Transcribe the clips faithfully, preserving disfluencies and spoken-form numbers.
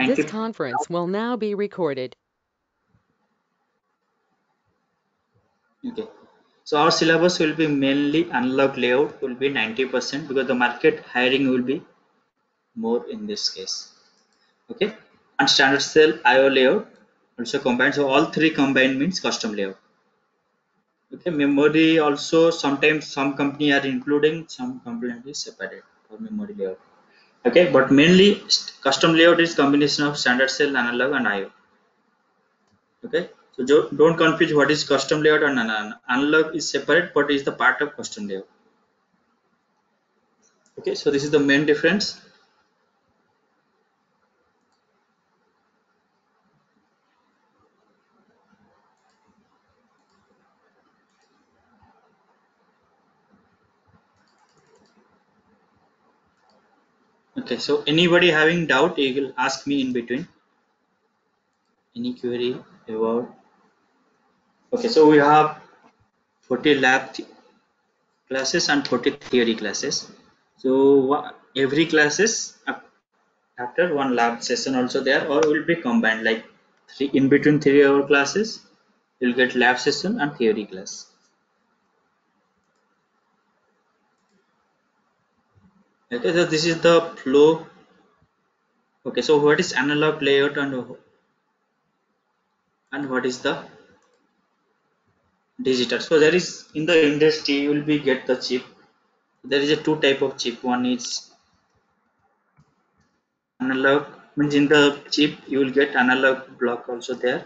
Thank this you. Conference will now be recorded. Okay. So our syllabus will be mainly analog layout will be ninety percent because the market hiring will be more in this case. Okay. And standard cell I O layout also combined. So all three combined means custom layout. Okay. Memory also sometimes some company are including, some company is separate for memory layout. Okay, but mainly custom layout is combination of standard cell, analog, and I O. Okay, so don't confuse what is custom layout and analog is separate, but is the part of custom layout. Okay, so this is the main difference. Okay, so anybody having doubt, you will ask me in between. Any query about? Okay, so we have forty lab classes and forty theory classes. So every classes after one lab session also there, or will be combined like three in between three hour classes. You'll get lab session and theory class. Okay, so this is the flow. Okay, so what is analog layout and and what is the digital? So there is in the industry you will be get the chip. There is a two type of chip. One is analog, means in the chip you will get analog block also there.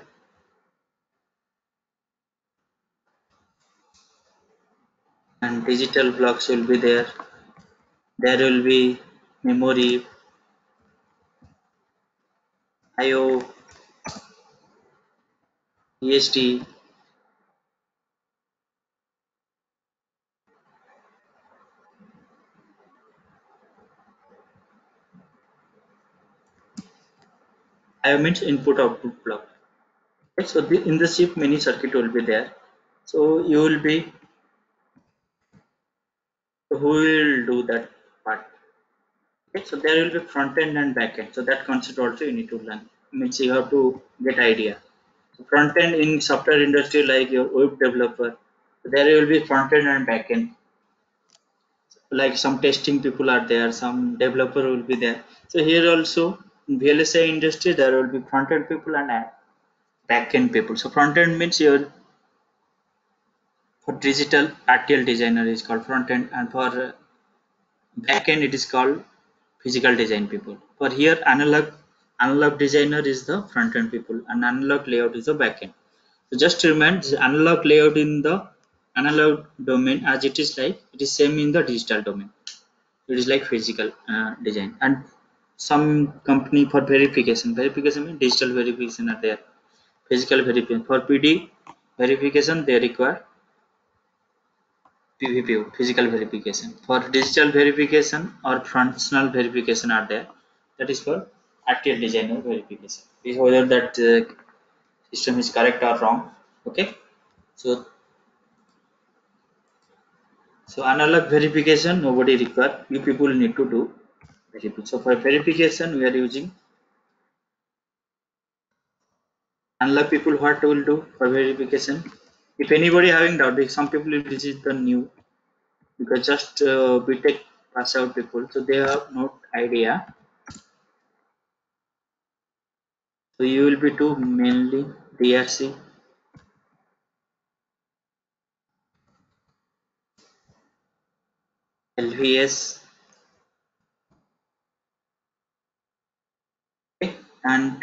And digital blocks will be there. There will be memory, I O, E S D, I O means input output block. Okay, so the, in the chip mini circuit will be there. So you will be, who will do that part? Okay, so there will be front end and back end. So that concept also you need to learn. Means you have to get idea. So front end in software industry like your web developer, there will be front end and back end. Like some testing people are there, some developer will be there. So here also in V L S I industry there will be front end people and back end people. So front end means your for digital R T L designer is called front end, and for back end it is called physical design people. For here analog analog designer is the front end people and analog layout is the back end. So just remember analog layout in the analog domain as it is like it is same in the digital domain. It is like physical uh, design and some company for verification. Verification means digital verification are there. Physical verification for P D verification they require P V P, physical verification. For digital verification or functional verification are there, that is for R T L designer verification. This whether that uh, system is correct or wrong. Okay, so so analog verification nobody require, you people need to do verification. So for verification we are using analog people. What will do for verification? If anybody having doubt, some people this is the new because just uh, B Tech pass out people, so they have no idea. So you will be to mainly D R C, L V S, and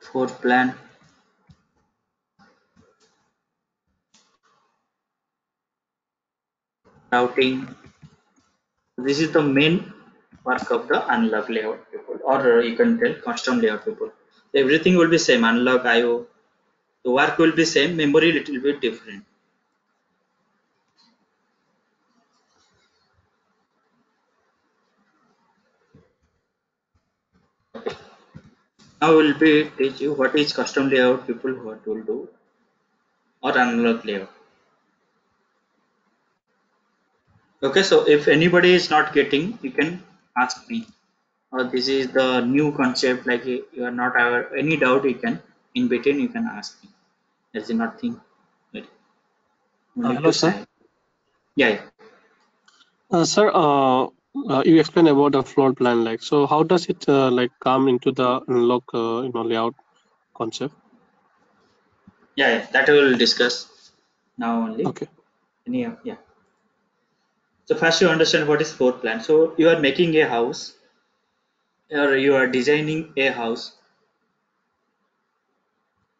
floor plan. Routing. This is the main work of the analog layout people, or you can tell custom layout people. Everything will be same, analog, I O. The work will be same, memory little bit different. Okay. Now will be teach you what is custom layout people, what will do, or analog layout. Okay, so if anybody is not getting, you can ask me. or this is the new concept, like you are not aware, any doubt you can in between you can ask me. There is nothing. Wait. Uh, hello sir. Sign. Yeah. yeah. Uh, sir, uh, uh, you explained about the floor plan, like so. How does it uh, like come into the unlock uh, you know layout concept? Yeah, yeah, that we will discuss now only. Okay. Yeah, yeah. So first you understand what is floor plan. So you are making a house, or you are designing a house.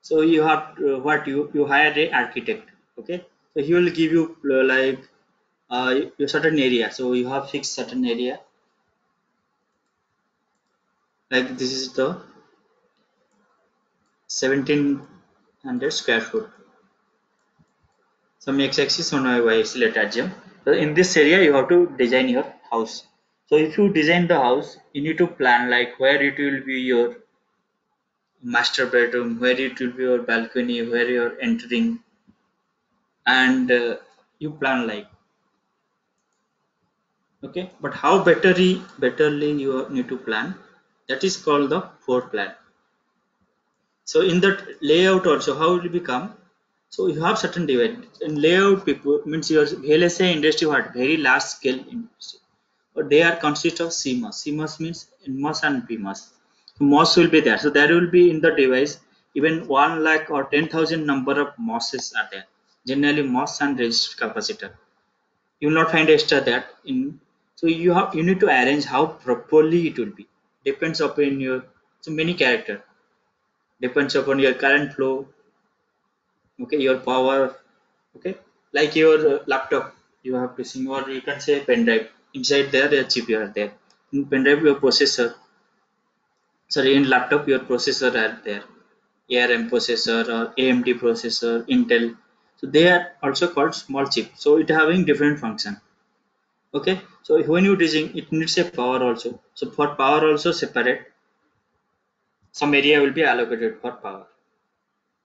So you have uh, what you you hire a architect. Okay. So he will give you uh, like uh, a certain area. So you have fixed certain area. Like this is the seventeen hundred square foot. Some x-axis on y axis, let assume. So in this area you have to design your house. So if you design the house, you need to plan like where it will be your master bedroom, where it will be your balcony, where you are entering, and uh, you plan like okay. But how betterly, betterly you need to plan, that is called the floor plan. So in that layout also, how it will become. So you have certain divide and layout people means your V L S I industry, what very large scale industry, but they are consist of C M O S. C M O S means N M O S and P M O S. So M O S will be there. So there will be in the device even one lakh or ten thousand number of M O Ss are there. Generally M O S and resistive capacitor. You will not find extra that in. So you have you need to arrange how properly it will be. Depends upon your so many character. Depends upon your current flow. Okay, your power, okay, like your laptop, you have to sing, or you can say pen drive. Inside there, the chip are there. In pen drive, your processor. Sorry, in laptop, your processor are there. A R M processor or A M D processor, Intel. So they are also called small chip. So it having different function. Okay, so when you design, it needs a power also. So for power also separate. Some area will be allocated for power.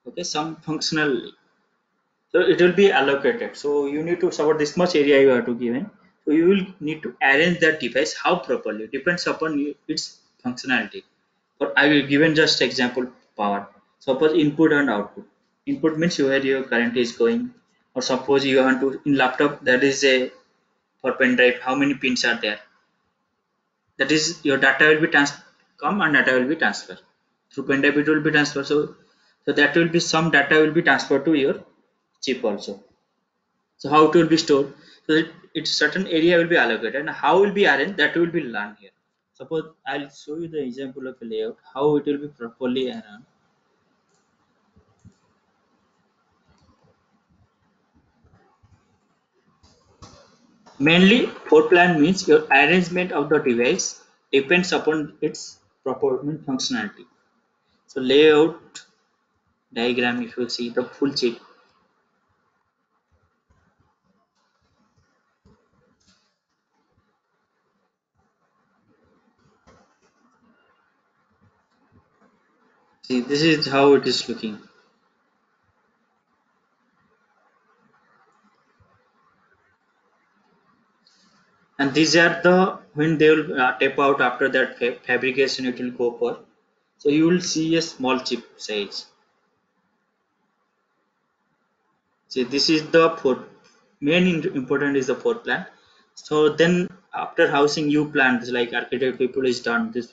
Okay, some functional, so it will be allocated. So you need to support this much area you have to given. So you will need to arrange that device how properly, depends upon its functionality. But I will given just example power. Suppose input and output. Input means where your current is going. Or suppose you want to in laptop, that is a for pen drive. How many pins are there? That is your data will be trans come and data will be transferred through pen drive. It will be transferred. So So that will be some data will be transferred to your chip also. So how it will be stored? So it, it certain area will be allocated and how will be arranged, that will be learned here. Suppose I'll show you the example of a layout, how it will be properly arranged. Mainly floor plan means your arrangement of the device depends upon its proper functionality. So layout diagram, if you see the full chip, see this is how it is looking. And these are the when they will uh, tape out after that fa fabrication it will go for. So you will see a small chip size. See, this is the fourth main important is the floor plan. So then after housing you plan this, like architect people is done this.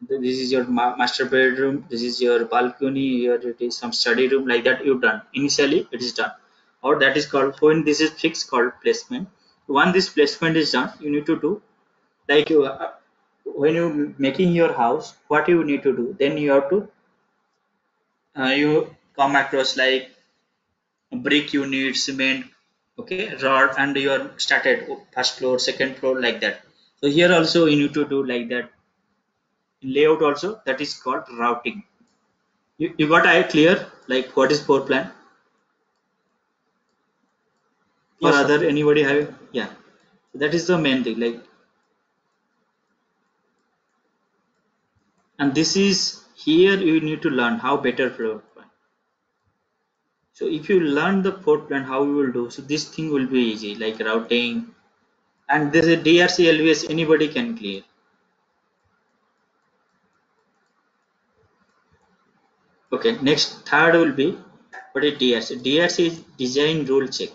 This is your master bedroom. This is your balcony. Here it is some study room, like that you done. Initially it is done, or that is called when this is fixed called placement. When this placement is done, you need to do like you uh, when you making your house, what you need to do. Then you have to uh, you come across like brick unit, cement, okay, rod, and you are started first floor, second floor, like that. So here also you need to do like that layout also, that is called routing. You, you got I clear like what is floor plan? Or yes, other anybody have? Yeah, so that is the main thing like. And this is here you need to learn how better flow. So if you learn the floor plan, how you will do, so this thing will be easy, like routing, and this is D R C L V S anybody can clear. Okay, next third will be what is D R C? D R C is design rule check.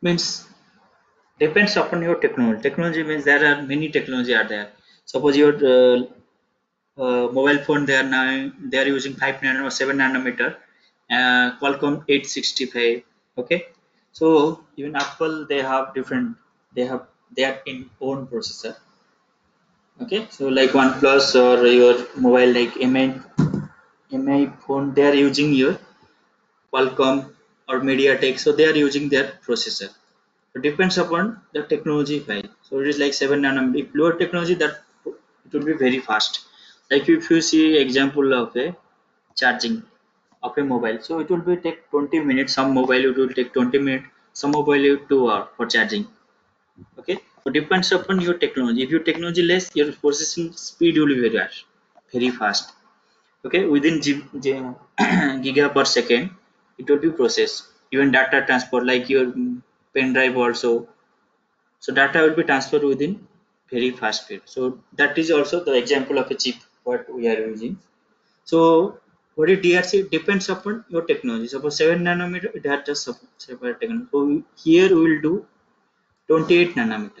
Means depends upon your technology. Technology means there are many technology are there. Suppose your uh, uh, mobile phone, they are now they are using five nanometer, seven nanometer, uh, Qualcomm eight sixty-five. Okay, so even Apple, they have different. They have their own processor. Okay, so like OnePlus or your mobile like M I M I phone, they are using your Qualcomm or MediaTek, so they are using their processor. It depends upon the technology file. So it is like seven nanometer. If lower technology, that it will be very fast. Like if you see example of a charging of a mobile, so it will be take twenty minutes. Some mobile it will take twenty minutes. Some mobile two hours for charging. Okay. So depends upon your technology. If your technology less, your processing speed will be very, very fast. Okay, within giga per second, it will be processed. Even data transfer, like your pen drive also. So data will be transferred within very fast speed. So that is also the example of a chip what we are using. So what is D R C? Depends upon your technology. Suppose seven nanometer, it has just separate technology. So here we will do twenty-eight nanometer.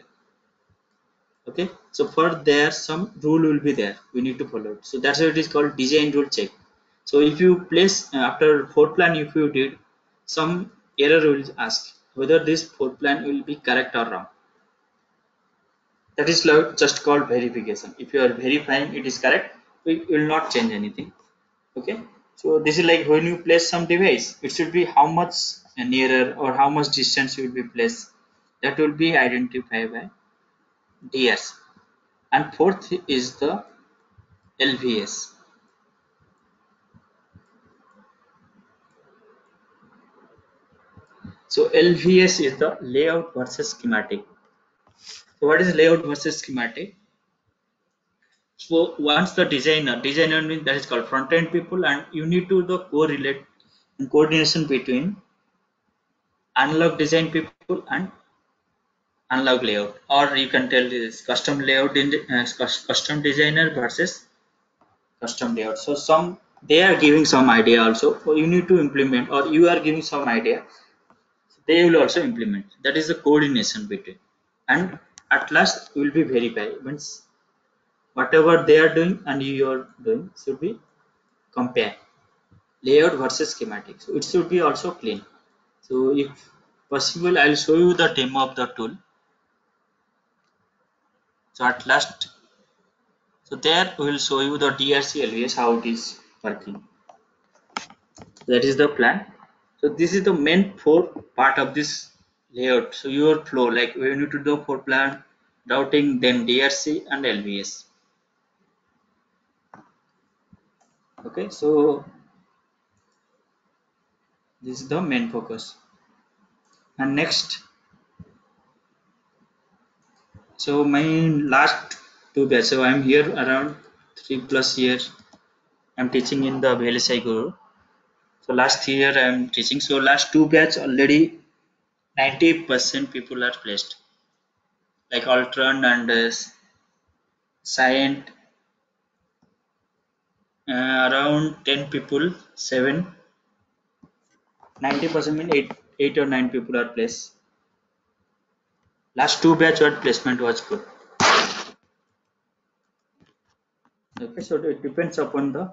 Okay, so for there some rule will be there, we need to follow it. So that's why it is called design rule check. So if you place uh, after floor plan, if you did some error, will ask whether this floor plan will be correct or wrong. That is just called verification. If you are verifying it is correct, it will not change anything. Okay, so this is like when you place some device, it should be how much nearer or how much distance you will be placed. That will be identified by D R C. And fourth is the L V S. So L V S is the layout versus schematic. So what is layout versus schematic? So once the designer, designer means that is called front end people, and you need to the correlate and coordination between analog design people and analog layout, or you can tell this custom layout in uh, custom designer versus custom layout. So some they are giving some idea also, or you need to implement, or you are giving some idea, so they will also implement. That is the coordination between, and at last you will be verified. Means whatever they are doing and you are doing should be compare, layout versus schematic. So it should be also clean. So if possible, I will show you the demo of the tool. So at last, so there we will show you the D R C L V S, how it is working. That is the plan. So this is the main four part of this layout. So your flow, like we need to do for plan, routing, then D R C and L V S. Okay, so this is the main focus. And next, so my last two batch, so I'm here around three plus years I'm teaching in the V L S I Guru. So last year I'm teaching, so last two batch already ninety percent people are placed, like Altron and uh, Scient, uh, around ten people, seven, ninety percent mean eight, eight or nine people are placed. Last two batch what placement was good. Okay, so it depends upon the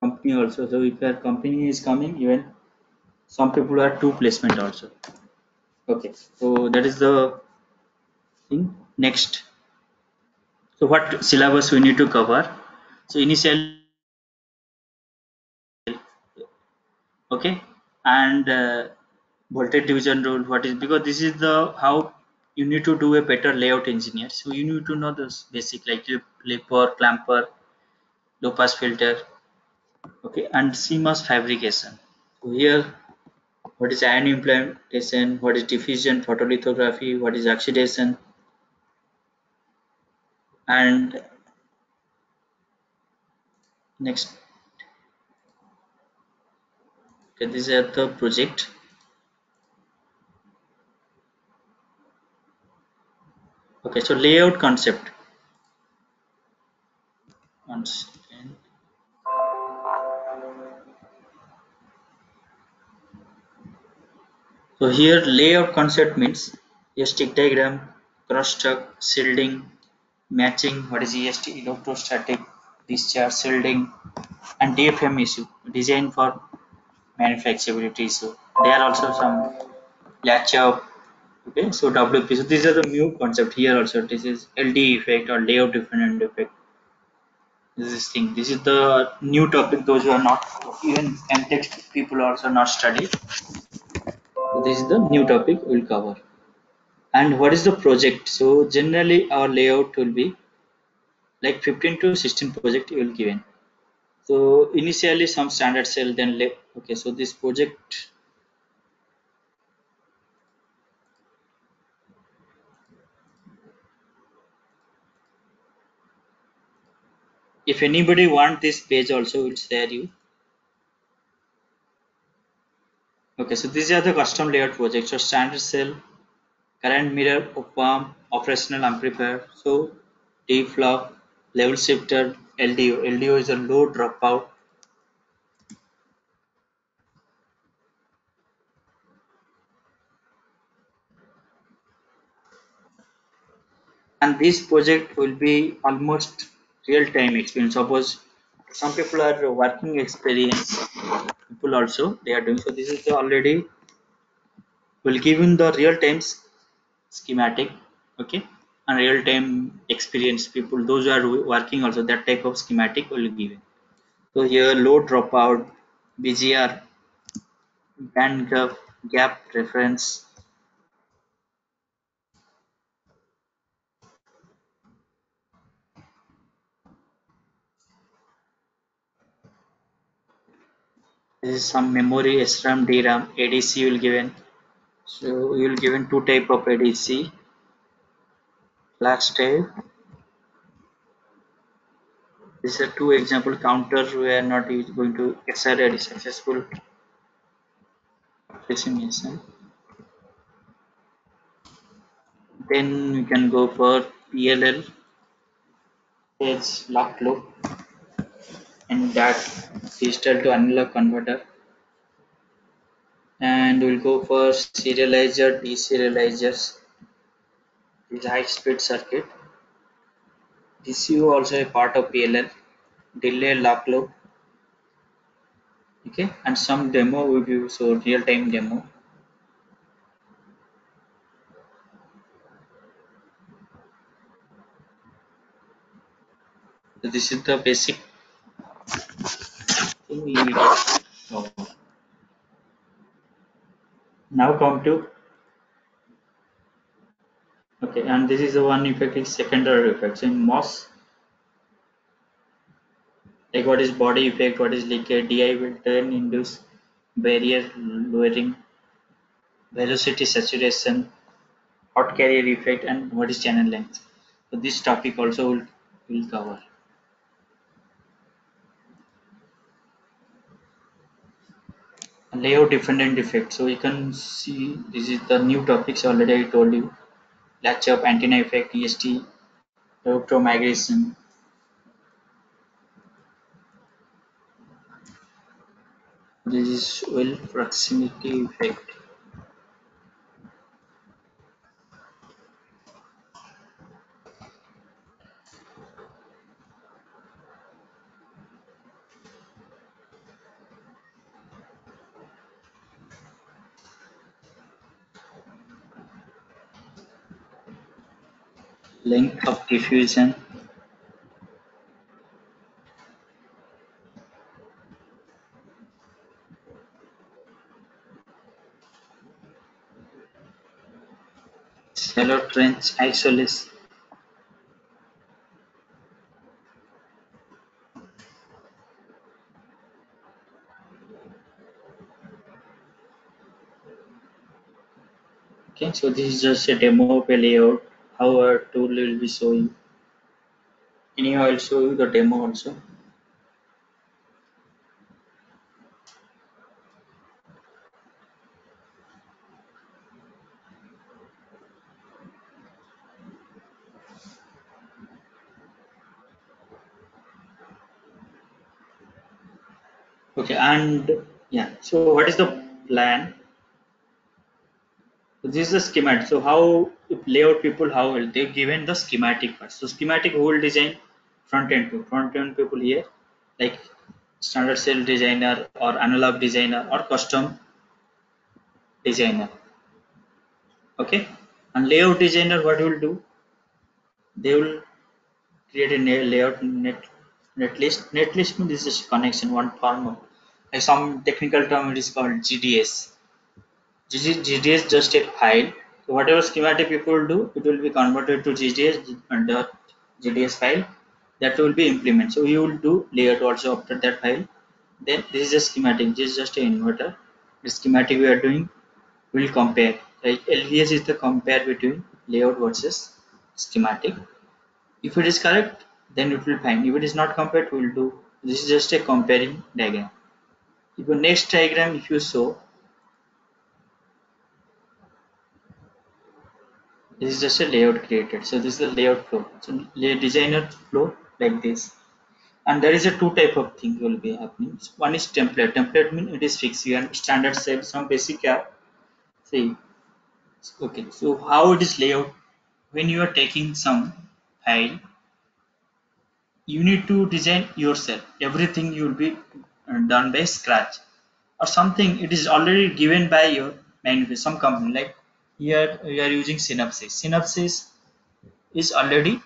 company also. So if your company is coming, even some people are two placement also. Okay, so that is the thing. Next, so what syllabus we need to cover? So initial, okay, and uh, voltage division rule, what is, because this is the how you need to do a better layout engineer. So you need to know this basic, like clipper, clamper, low pass filter. Okay, and C M O S fabrication. So here what is ion implantation, what is diffusion, photolithography, what is oxidation, and next. Okay, these are the project. Okay, so layout concept. here layout concept means E S T diagram, cross-talk, shielding, matching. What is E S T? Electrostatic discharge, shielding, and D F M issue, design for manufacturability issue. There are also some latch up. Okay, so W P. So these are the new concept here also. This is L D effect or layout dependent effect. This is thing. This is the new topic. Those who are not even M Tech people also not studied. So this is the new topic we'll cover. And what is the project? So generally our layout will be like fifteen to sixteen project you will given. So initially some standard cell, then lay. Okay, so this project. If anybody want this page also, we'll share you. Okay, so these are the custom layout projects. So standard cell, current mirror, op-amp, operational amplifier, so D-flop, level shifter, L D O. L D O is a low dropout. And this project will be almost real-time experience. Suppose some people are working experience people also they are doing. So this is the already will give in the real-time schematic, okay, and real-time experience people, those who are working also, that type of schematic will be given. So here low dropout, B G R, band gap, gap reference, this is some memory, S RAM, D RAM, A D C will given. So you will given two type of A D C, flash type. These are two example counters we are not going to S R A D successful decimation. Then we can go for P L L, page lock loop, and that digital to analog converter. And we'll go for serializer, deserializers, is high speed circuit. D C U also a part of P L L, delay lock loop. Okay, and some demo we do, so real time demo. So this is the basic thing we need to cover. Now come to okay, and this is the one effect is secondary effects in M O S. Like what is body effect, what is leakage, D I will turn induce barrier lowering, velocity saturation, hot carrier effect, and what is channel length. So this topic also will will cover. Layout dependent effect. So you can see this is the new topics already I told you. Latch up, antenna effect, E S T, electromigration. This is well proximity effect. Length of diffusion, shallow trench, isolation. Okay, so this is just a demo of a layout. Our tool will be showing. Anyhow, I'll show you the demo also. Okay, and yeah, so what is the plan? this is the schematic. So how layout people, how they given the schematic first. So schematic who will design? Front end people. Front end people here, like standard cell designer or analog designer or custom designer. Okay. And layout designer, what will do? They will create a layout net netlist. Netlist means this is connection, one form of, like some technical term it is called G D S. G D S just a file. So whatever schematic people do, it will be converted to G D S under G D S file. That will be implement. So you will do layout also after that file. Then this is a schematic. This is just an inverter. The schematic we are doing will compare. Like L V S is the compare between layout versus schematic. If it is correct, then it will find. If it is not compared, we will do. This is just a comparing diagram. If your next diagram, if you saw, this is just a layout created. So this is the layout flow. So layout designer flow like this. And there is a two type of thing will be happening. So one is template. Template means it is fixed. You have standard set, some basic app. See, okay. So how it is layout? When you are taking some file, you need to design yourself. Everything you will be done by scratch, or something it is already given by your manufacturer, some company. Like here we are using Synopsys. Synopsys is already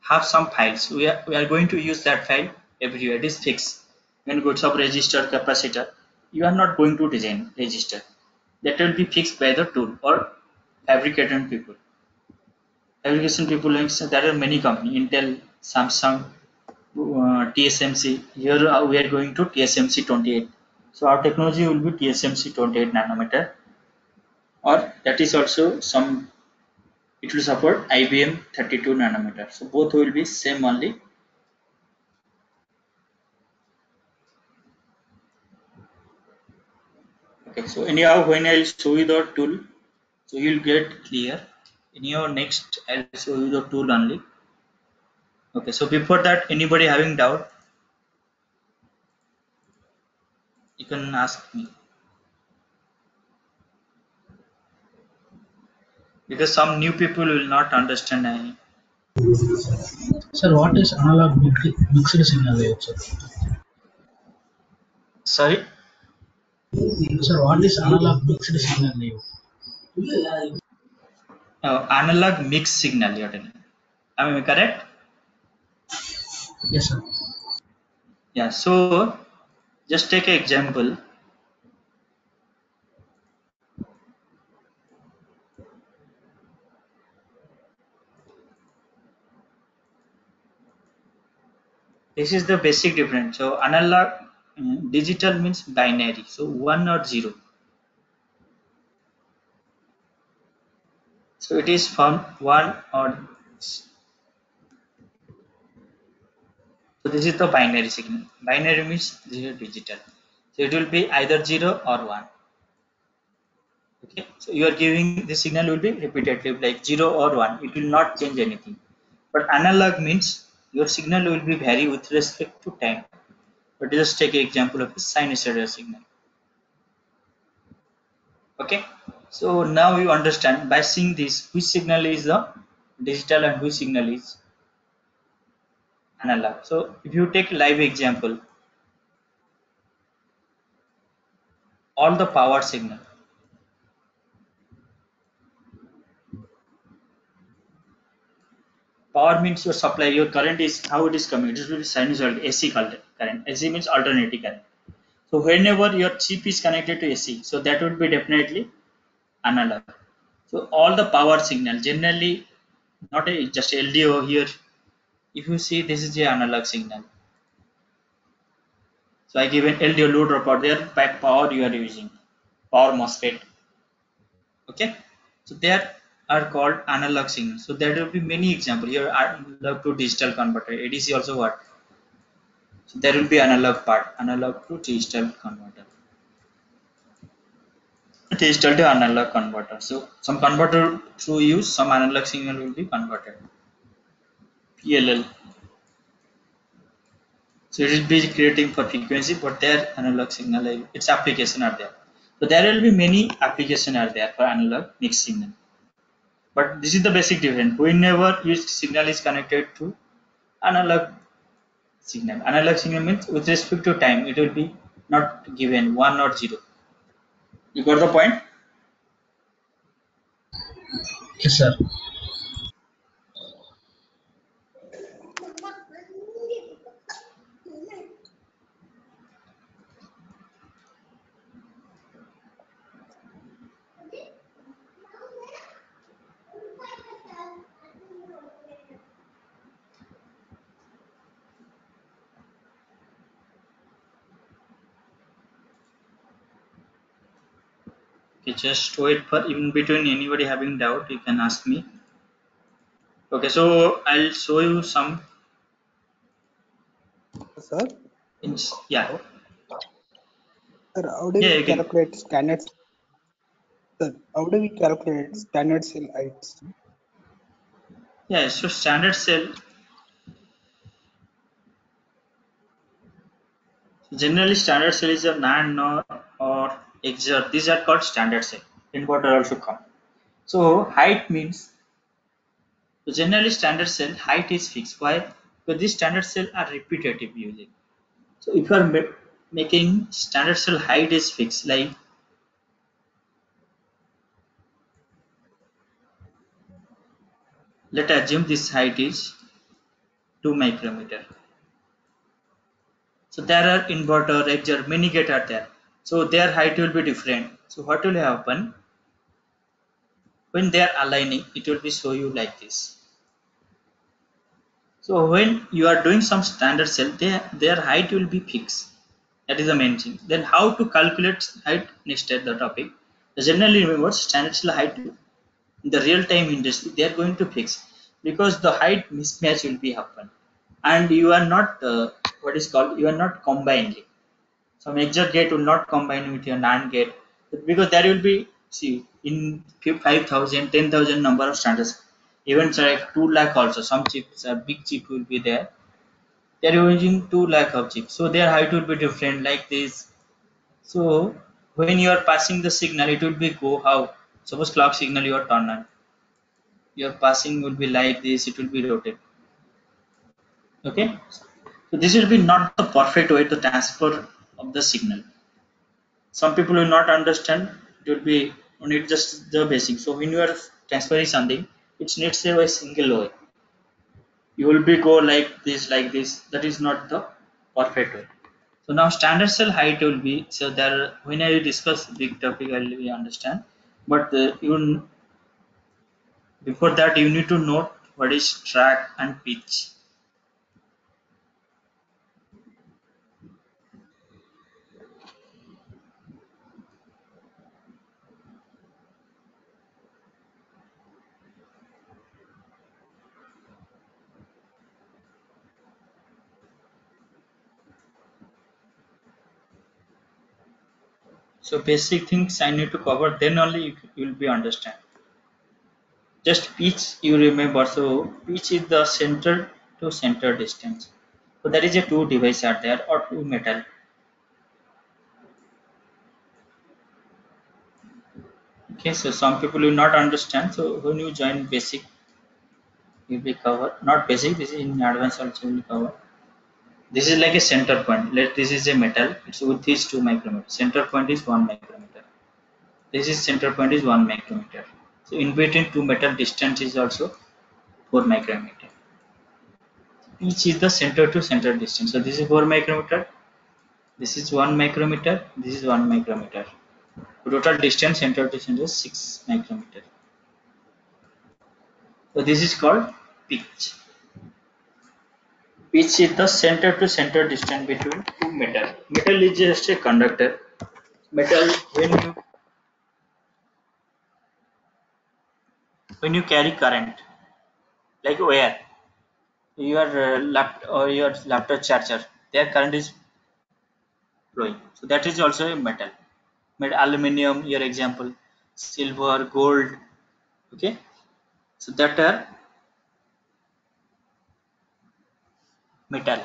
have some files. We are, we are going to use that file everywhere. It is fixed. When you go to register capacitor, you are not going to design register. That will be fixed by the tool or fabrication people. Fabrication people, there are many companies, Intel, Samsung, Uh, T S M C. Here we are going to T S M C twenty-eight. So our technology will be T S M C twenty-eight nanometer, or that is also some, it will support I B M thirty-two nanometer. So both will be same only. Okay, so anyhow, when I'll show you the tool, so you'll get clear. Anyhow, next I'll show you the tool only. Okay, so before that, anybody having doubt, you can ask me, because some new people will not understand. I sir, what is analog mixed signal wave, sir? Sorry? Sir, what is analog mixed signal wave? Oh, analog mixed signal, you are telling. Am I correct? Yes, sir. Yeah, so just take an example. This is the basic difference. So analog, digital means binary, so one or zero. So it is from one or So this is the binary signal. Binary means zero digital. So it will be either zero or one. Okay. So you are giving the signal will be repetitive, like zero or one. It will not change anything. But analog means your signal will be vary with respect to time. But just take an example of a sinusoidal signal. Okay. So now you understand by seeing this which signal is the digital and which signal is analog. So if you take live example, all the power signal, power means your supply, your current is how it is coming. It will be sinusoidal, A C current. A C means alternating current. So whenever your chip is connected to A C, so that would be definitely analog. So all the power signal, generally not a, just L D O here. If you see, this is the analog signal. So I give an L D O low dropout there by power you are using, power MOSFET. Okay, so there are called analog signals. So there will be many examples. Here analog to digital converter, A D C also what? So there will be analog part, analog to digital converter, digital to analog converter. So some converter through use, some analog signal will be converted. P L L. So it will be creating for frequency, but their analog signal, its application are there. So there will be many applications are there for analog mixed signal. But this is the basic difference. Whenever your signal is connected to analog signal, analog signal means with respect to time, it will be not given one or zero. You got the point? Yes, sir. Okay, just wait for in between. Anybody having doubt, you can ask me. Okay, so I'll show you some. Sir? It's, yeah. Sir, how do yeah, we okay. calculate standards? Sir, how do we calculate standard cell heights? Yeah, so standard cell. Generally, standard cell is a NAND or, or Exert. These are called standard cell. Inverter also come. So height means, so generally standard cell height is fixed. Why? Because these standard cell are repetitive using. So if you are ma making standard cell height is fixed, like let us assume this height is two micrometer. So there are inverter, exert, mini gate are there. So their height will be different. So what will happen when they are aligning? It will be show you like this. So when you are doing some standard cell, they, their height will be fixed. That is the main thing. Then how to calculate height? Next at the topic. Generally, remember standard cell height in the real time industry they are going to fix, because the height mismatch will be happen, and you are not uh, what is called you are not combining it. Some exert gate will not combine with your NAND gate, because there will be, see, in five thousand, ten thousand number of standards, even like two lakh also, some chips, a big chip will be there. They are using two lakh of chips, so their height will be different like this. So when you are passing the signal, it will be go how, suppose clock signal you are turn on, your passing will be like this, it will be rotated. Okay, so this will be not the perfect way to transfer of the signal. Some people will not understand. It will be only just the basic. So when you are transferring something, it needs a single way. You will be go like this, like this. That is not the perfect way. So now standard cell height will be, so there when I discuss big topic I will understand, but uh, you before that you need to note what is track and pitch. So basic things I need to cover, then only you will be understand. Just pitch you remember. So pitch is the center to center distance. So there is a two device are there or two metal. Okay, so some people will not understand. So when you join basic, you will be covered. Not basic, this is in advance also will cover. This is like a center point. Let this is a metal. Its width is two micrometer. Center point is one micrometer. This is center point is one micrometer. So in between two metal distance is also four micrometer. Each is the center to center distance. So this is four micrometer. This is one micrometer. This is one micrometer. Total distance center to center is six micrometer. So this is called pitch. Pitch is the center to center distance between two metal. Metal is just a conductor. Metal, when you when you carry current, like wire, your laptop or your laptop charger, their current is flowing. So that is also a metal. Metal, aluminium, your example, silver, gold. Okay, so that are metal.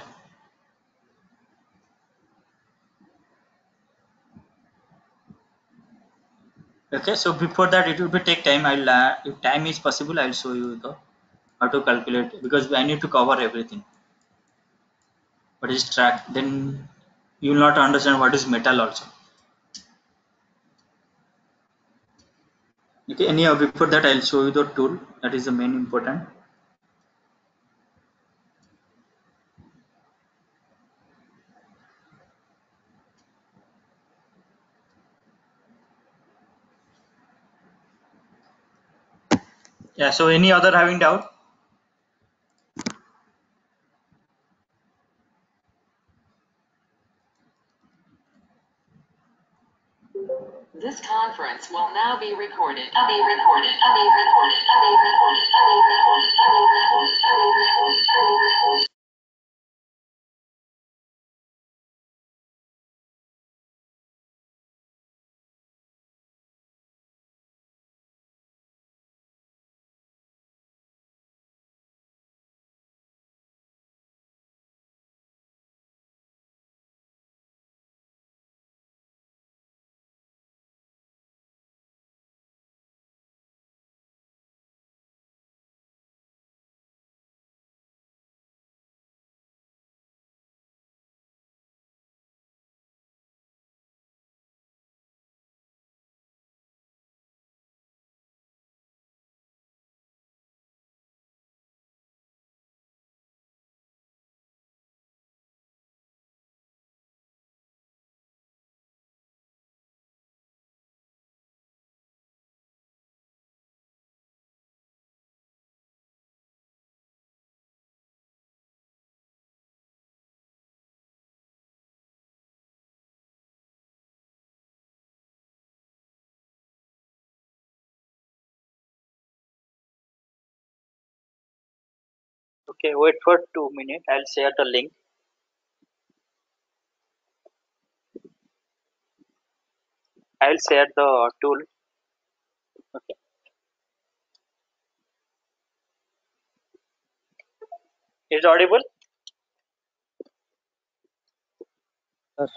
Okay, so before that it will be take time. I'll uh, if time is possible, I'll show you the how to calculate, because I need to cover everything. What is track? Then you will not understand what is metal also. Okay, anyhow, before that I'll show you the tool, that is the main important. Yeah, so any other having doubt? This conference will now be recorded. Be recorded. Be recorded. Be recorded. Be recorded. Be recorded. Okay, wait for two minutes. I'll share the link. I'll share the tool. Okay. Is it audible? Yes.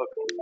Okay.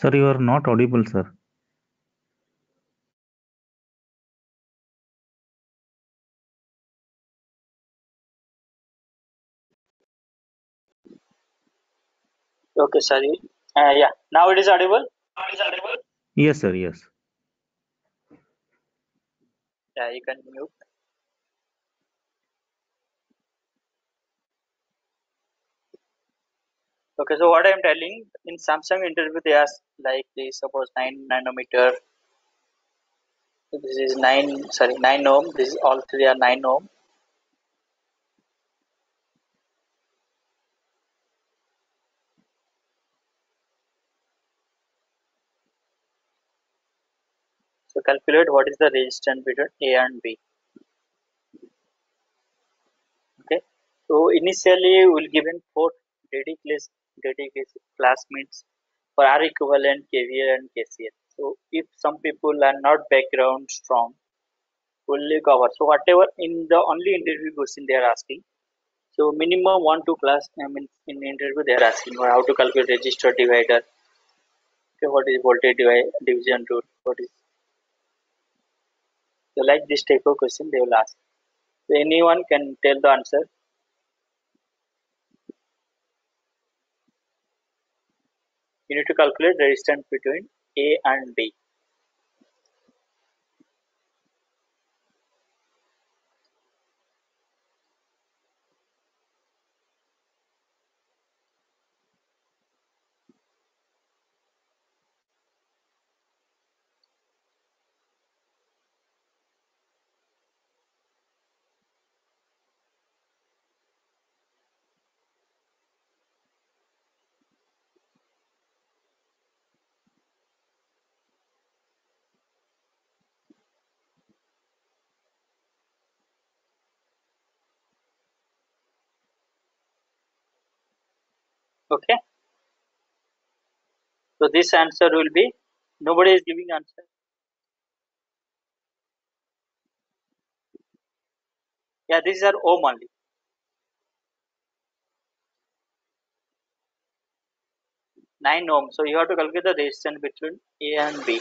Sir, you are not audible, sir. Okay, sorry. Uh, yeah, now it is audible. Now it is audible. Yes, sir. Yes. Yeah, you can mute. Okay, so what I am telling in Samsung interview, they ask like this. Suppose nine nanometer. This is nine. Sorry, nine ohm. This is all three are nine ohm. So calculate what is the resistance between A and B. Okay. So initially we will given four dedicated dedicated classmates for R equivalent, K V L and K C L. So if some people are not background strong, fully cover. So whatever in the only interview question they are asking. So minimum one two class. I mean in interview they are asking for how to calculate resistor divider. Okay, what is voltage division rule? What is So like this type of question they will ask. So anyone can tell the answer. You need to calculate resistance between A and B. Okay, so this answer will be, nobody is giving answer. Yeah, these are ohm only. nine ohm. So you have to calculate the resistance between A and B.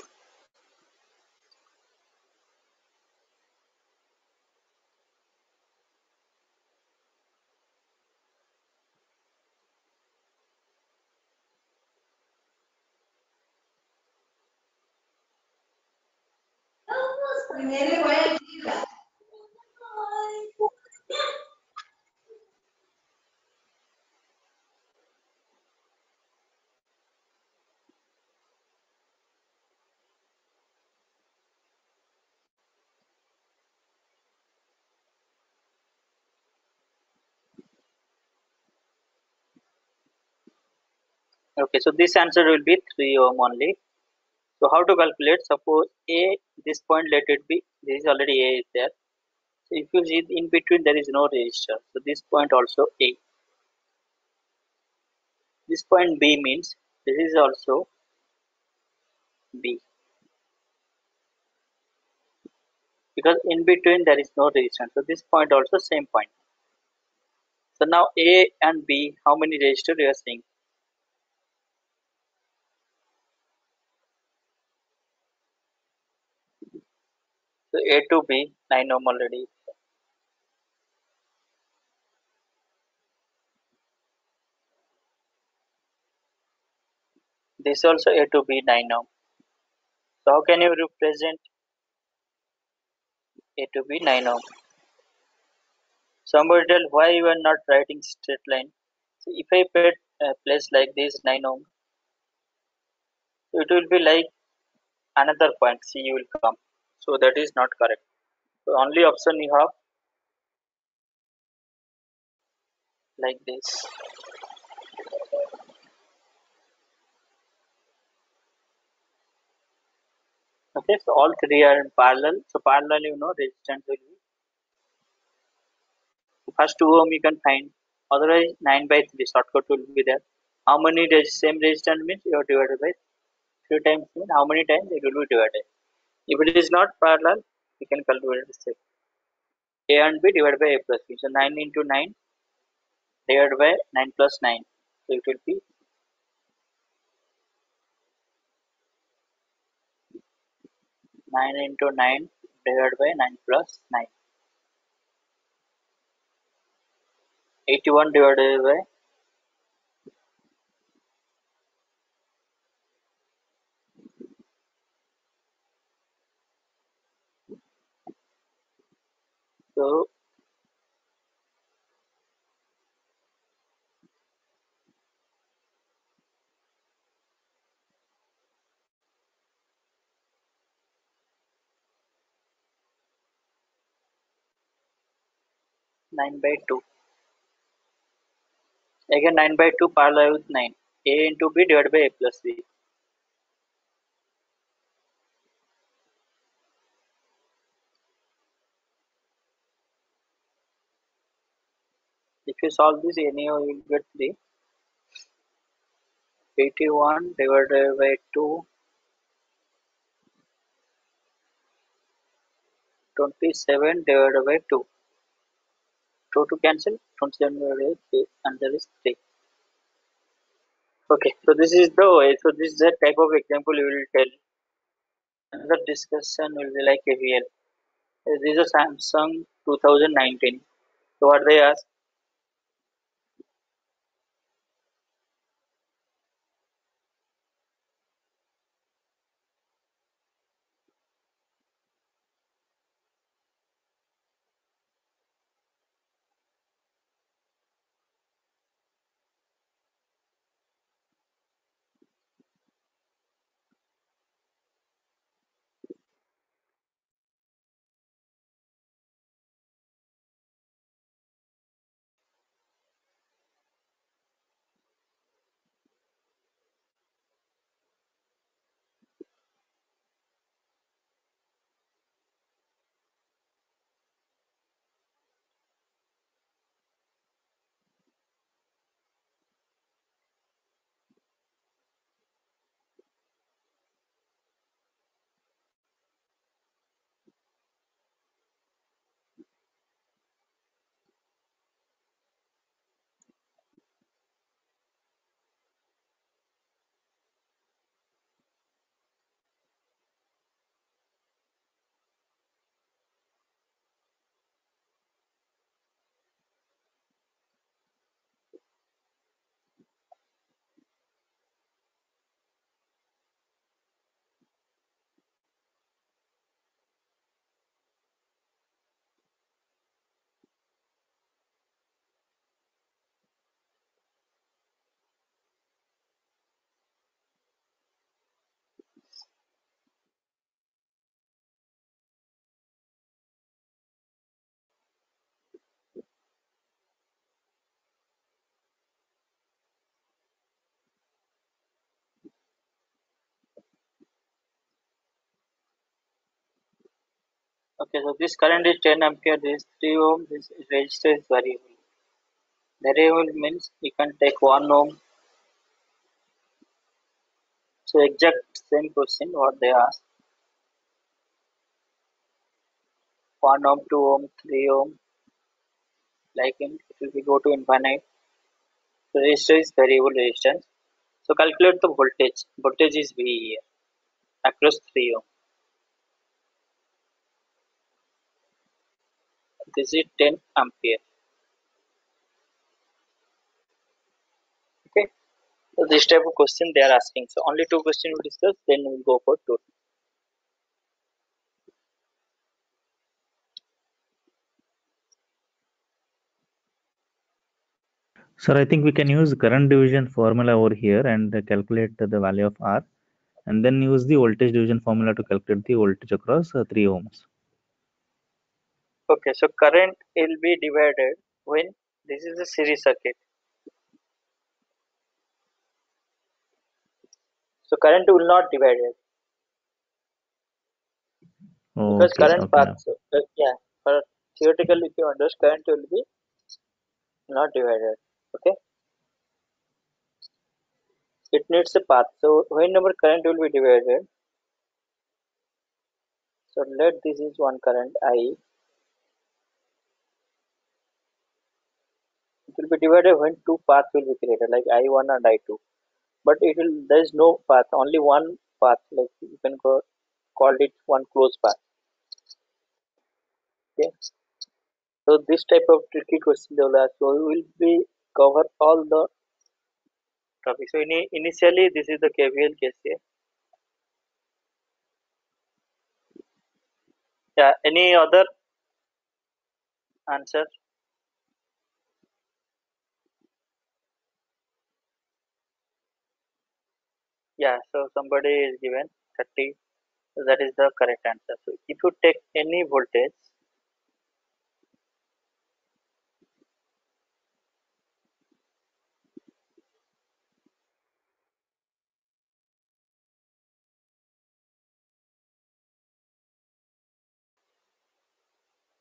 Okay, so this answer will be three ohm only. So how to calculate? Suppose A, this point let it be, this is already A is there. So if you see in between there is no resistor. So this point also A. This point B means this is also B. Because in between there is no resistance. So this point also same point. So now A and B, how many resistors you are seeing? So A to B, nine ohm already. This also A to B, nine ohm. So how can you represent A to B, nine ohm? Somebody tell why you are not writing straight line. So if I put a place like this, nine ohm, it will be like another point, C will come. So that is not correct. So only option you have like this. Okay, so all three are in parallel. So parallel, you know, resistance will be. First two ohm you can find. Otherwise, nine by three shortcut will be there. How many same resistance means you are divided by three times mean how many times it will be divided. If it is not parallel, you can calculate the same. A and B divided by A plus B. So nine into nine divided by nine plus nine. So it will be nine into nine divided by nine plus nine. eighty-one divided by so nine by two. Again nine by two parallel with nine. A into B divided by A plus B. If you solve this, anyhow you will get three. eighty-one divided by two. twenty-seven divided by two. two to cancel, twenty-seven answer is three. Okay, so this is the way, so this is the type of example you will tell. Another discussion will be like A V L. This is a Samsung twenty nineteen. So what they ask? Okay, so this current is ten ampere, this is three ohm, this resistor is variable. Variable means you can take one ohm. So exact same question what they ask. one ohm, two ohm, three ohm. Like in, it will be go to infinite. So resistor is variable resistance. So calculate the voltage. Voltage is V here across three ohm. This is ten ampere. Okay, so this type of question they are asking. So only two questions we discuss, then we will go for two. Sir, I think we can use current division formula over here and calculate the value of R, and then use the voltage division formula to calculate the voltage across three ohms. Okay, so current will be divided when this is a series circuit. So current will not divide it. Oh, because okay, current okay. paths, uh, yeah, for theoretical if you understand, current will be not divided. Okay. It needs a path. So whenever current will be divided, so let this is one current I. Will be divided when two paths will be created, like I one and I two, but it will there is no path, only one path, like you can go called it one closed path. Okay, so this type of tricky question they will ask. So we will be cover all the topics. So in, initially this is the K V L case here. Yeah, any other answer? Yeah, so somebody is given thirty, so that is the correct answer. So if you take any voltage,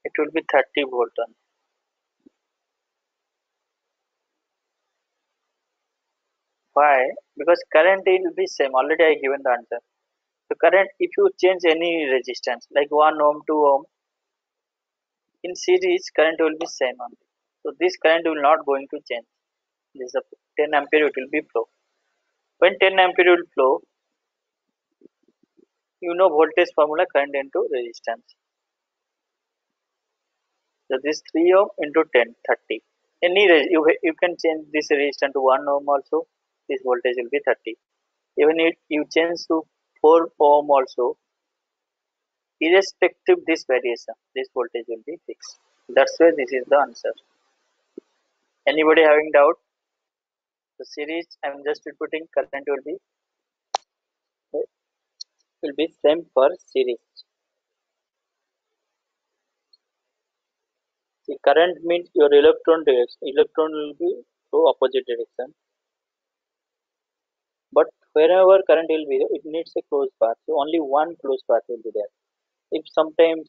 it will be thirty volt on. Why? Because current it will be same. Already I given the answer. So current, if you change any resistance like one ohm, two ohm in series, current will be same only. So this current will not going to change. This is the ten ampere it will be flow. When ten ampere will flow, you know voltage formula, current into resistance. So this three ohm into ten, thirty. Any you you can change this resistance to one ohm also. This voltage will be thirty. Even if you change to four ohm also, irrespective this variation, this voltage will be fixed. That's why this is the answer. Anybody having doubt? The series I am just repeating, current will be will be same for series. The current means your electron direction. Electron will be to opposite direction. But wherever current will be, it needs a closed path. So only one closed path will be there. If sometimes,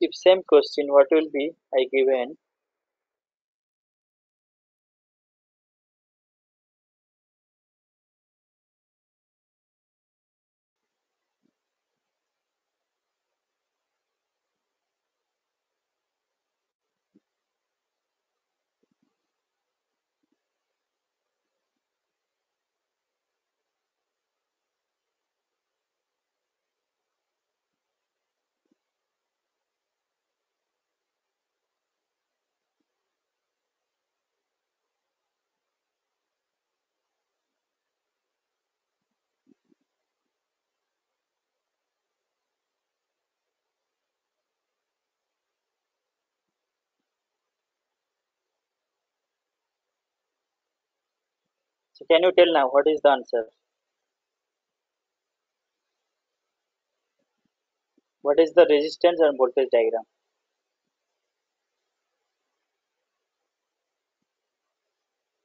if same question, what will be I given? So can you tell now what is the answer? What is the resistance and voltage diagram?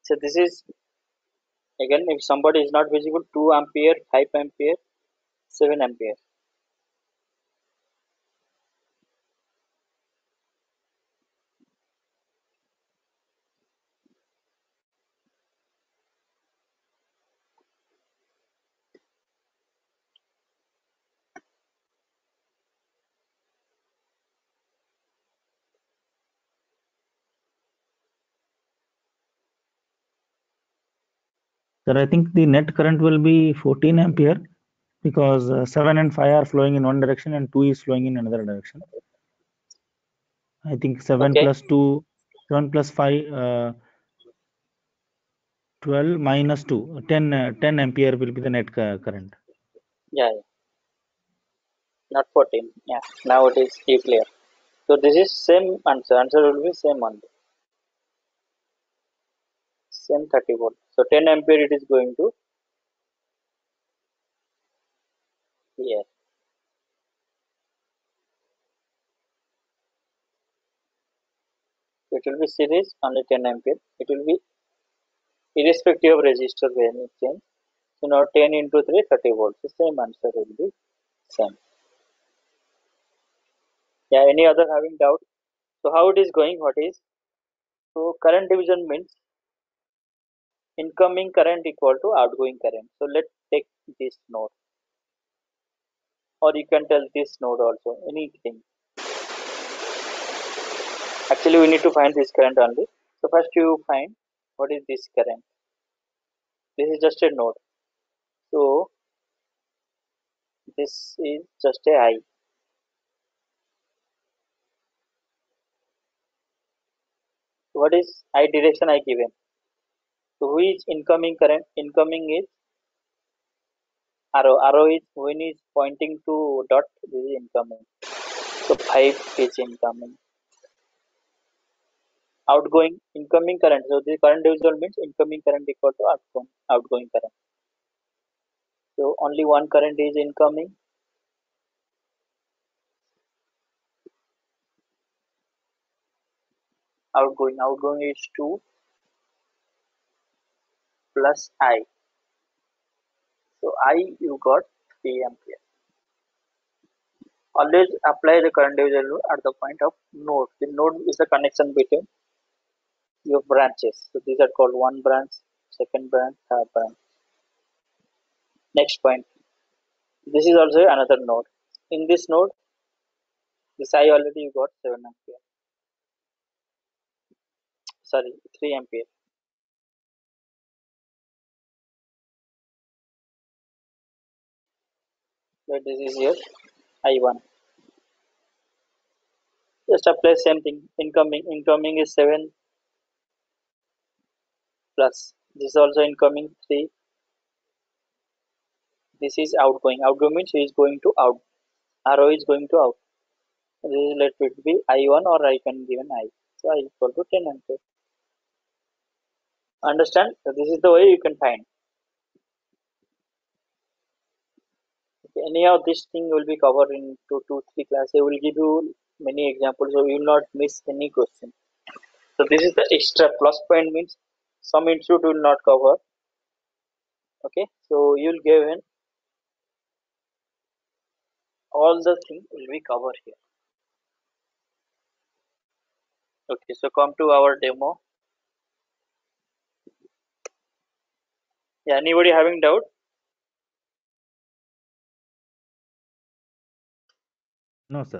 So this is again, if somebody is not visible, two ampere, five ampere, seven ampere. I think the net current will be fourteen ampere because uh, seven and five are flowing in one direction and two is flowing in another direction. I think seven okay. plus two, seven plus five, uh, twelve minus two, ten ampere will be the net current. Yeah, yeah. Not fourteen. Yeah, now it is clear. So this is same answer. Answer will be same only. Same thirty volt. So ten ampere it is going to here. It will be series only ten ampere. It will be irrespective of resistor when it change. So now ten into three, thirty volts. The same answer will be same. Yeah, any other having doubt? So how it is going? What is? So current division means incoming current equal to outgoing current. So let's take this node, or you can tell this node also, anything. Actually we need to find this current only. So first you find what is this current. This is just a node. So this is just a I. What is I direction I given? So who is incoming current? Incoming is arrow. Arrow is when is pointing to dot. This is incoming. So five is incoming. Outgoing incoming current, so the current division means incoming current equal to outgoing outgoing current. So only one current is incoming. Outgoing outgoing is two plus I. So I you got three ampere. Always apply the current division rule at the point of node. The node is the connection between your branches, so these are called one branch, second branch, third branch. Next point, this is also another node. In this node, this I already you got seven ampere. Sorry, three ampere. But this is your I one. Just apply same thing. Incoming, incoming is seven. Plus. This is also incoming three. This is outgoing. Outgoing means he is going to out. Arrow is going to out. This is let it be I one or I can given I. So I equal to ten ampere. Understand? So this is the way you can find. Okay, any of this thing will be covered in two, two, three classes. I will give you many examples, so you will not miss any question. So this is the extra plus point means. Some institute will not cover. Okay, so you will give in all the things will be covered here. Okay, so come to our demo. Yeah, anybody having doubt? No, sir.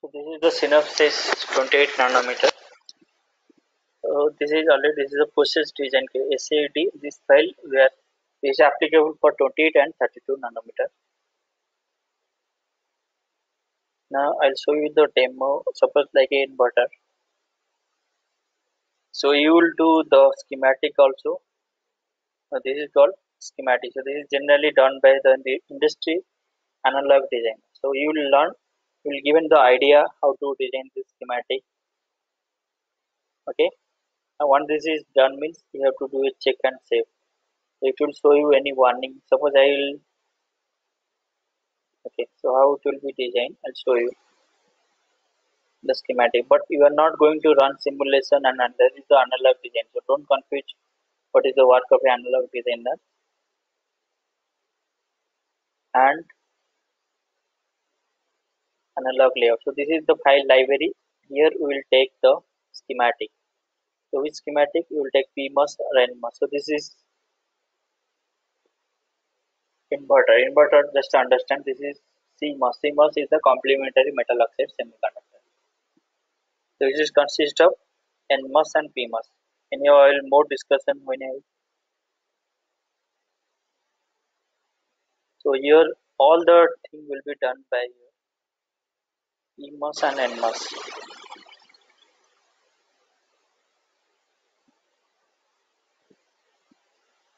So this is the Synopsys twenty-eight nanometer. So this is already this is a process design S A D. This file where is applicable for twenty-eight and thirty-two nanometer. Now I'll show you the demo. Suppose like a inverter. So you will do the schematic also. So this is called schematic. So this is generally done by the, the industry analog design. So you will learn. Will given the idea how to design this schematic. Okay, now once this is done means you have to do a check and save. It will show you any warning. Suppose I will, okay, so how it will be designed, I'll show you the schematic, but you are not going to run simulation and that is the analog design, so don't confuse what is the work of an analog designer. And analog layout. So this is the file library. Here we will take the schematic. So which schematic you will take? P M O S or N M O S. So this is inverter. Inverter, just to understand, this is C M O S. C M O S is the complementary metal oxide semiconductor. So this is consists of N M O S and P M O S. Anyhow, I will more discussion when I. So here all the thing will be done by E M O S and N M O S.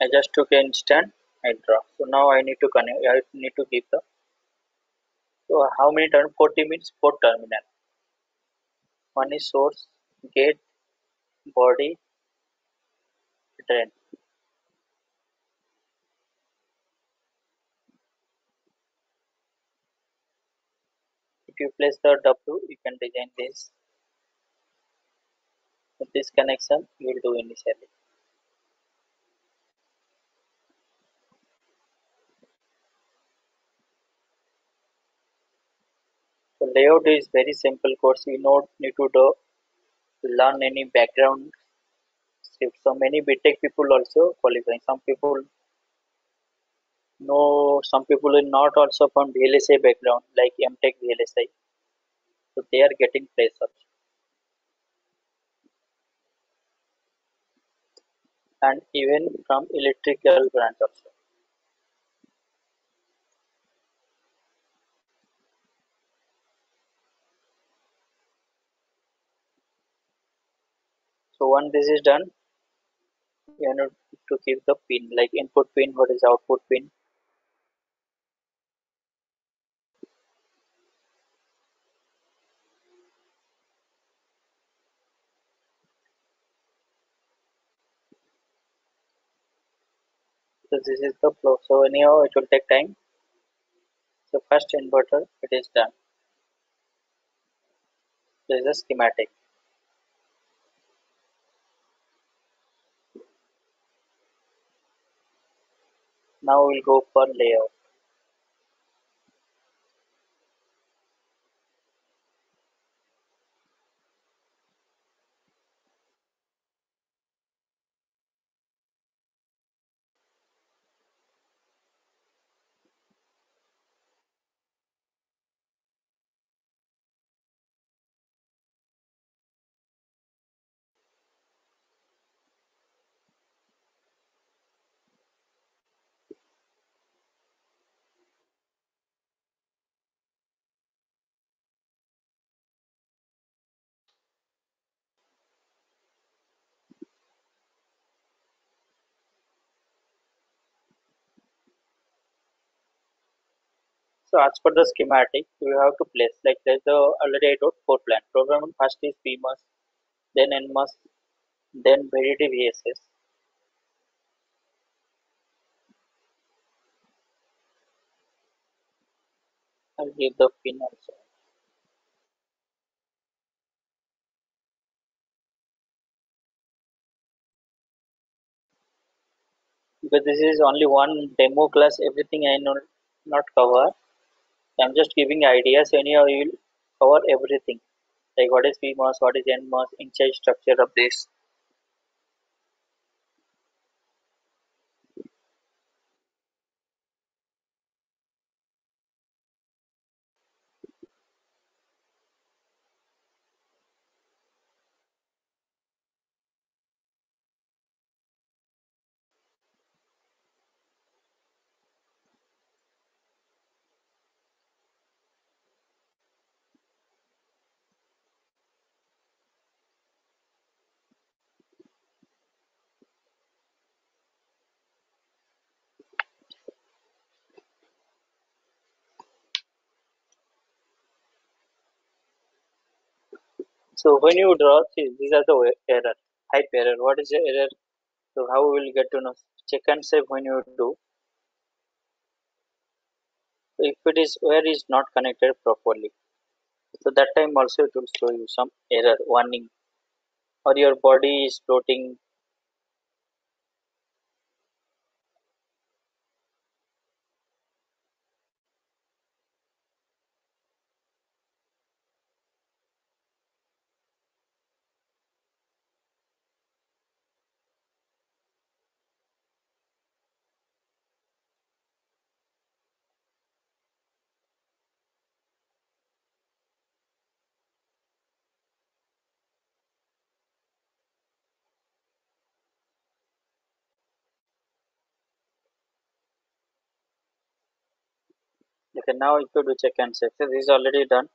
I just took an instant, I draw. So now I need to connect, I need to give the, so how many turn? forty means four terminal. One is source, gate, body, drain. If you place the W, you can design this. With this connection, you will do initially. So layout is very simple course. You don't need to do, learn any background script. So many BTech people also qualifying. Some people know, some people are not also from V L S I background like M Tech V L S I. So they are getting place also. And even from electrical branch also. So once this is done, you need to keep the pin, like input pin, what is output pin. So this is the flow. So anyhow, it will take time. So first inverter, it is done. This is a schematic. Now we'll go for layout. So as per the schematic, you have to place like there's the already I wrote four plan. Program first is P M O S, then N M O S, then variety V S S. I'll give the pin also. Because this is only one demo class, everything I know not cover. I'm just giving ideas. Anyhow, you will cover everything, like what is P M O S, what is N M O S, inside structure of this. So when you draw, see, these are the error, type error. What is the error? So how we will get to know? Check and save when you do. If it is where is not connected properly, so that time also it will show you some error warning, or your body is floating. Okay, now you could do check and check. So this is already done.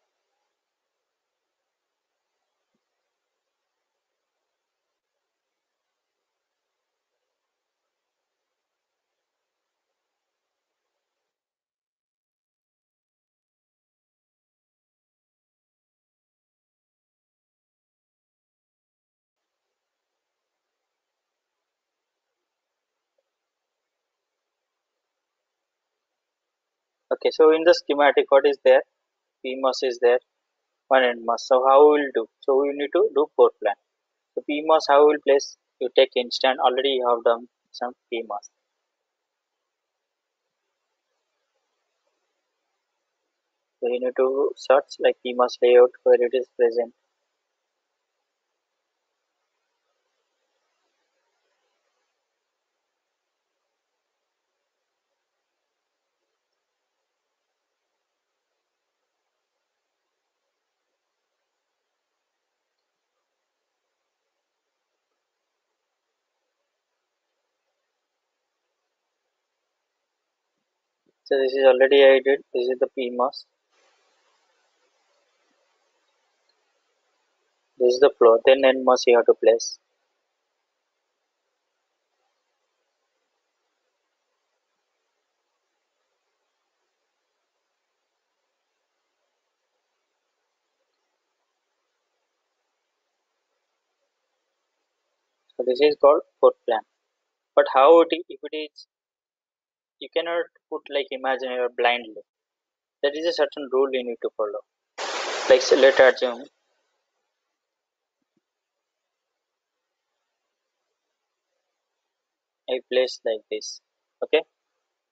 Okay, so in the schematic, what is there? P MOS is there, one end M O S. So how we will do? So we need to do core plan. So P MOS, how we will place? You take instant. Already you have done some P MOS. So you need to search like P MOS layout where it is present. So this is already I did. This is the P MOS. This is the floor. Then N MOS you have to place. So this is called port plan. But how it, if it is, you cannot put like imaginary blindly. There is a certain rule you need to follow. Like so let us assume. I place like this. Okay.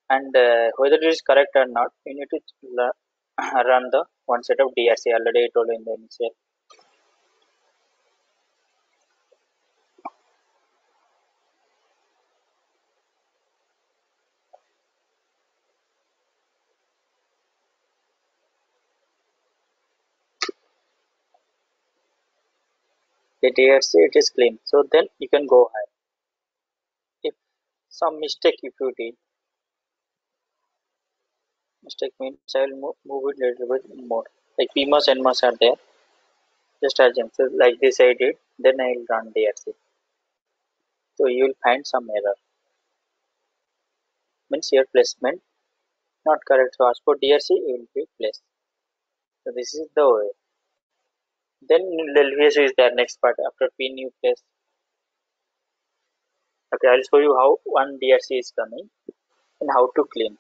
And uh, whether it is correct or not, you need to run the one set of D R C. Already I told you in the initial. The D R C, it is clean, so then you can go ahead. If some mistake if you did, mistake means I will move, move it a little bit more. Like P MOS and N MOS are there. Just assume so like this I did, then I will run D R C. So you will find some error. Means your placement not correct. So as for D R C, you will be placed. So this is the way. Then L V S O is there next part after pin you place. Okay, I'll show you how one D R C is coming and how to clean.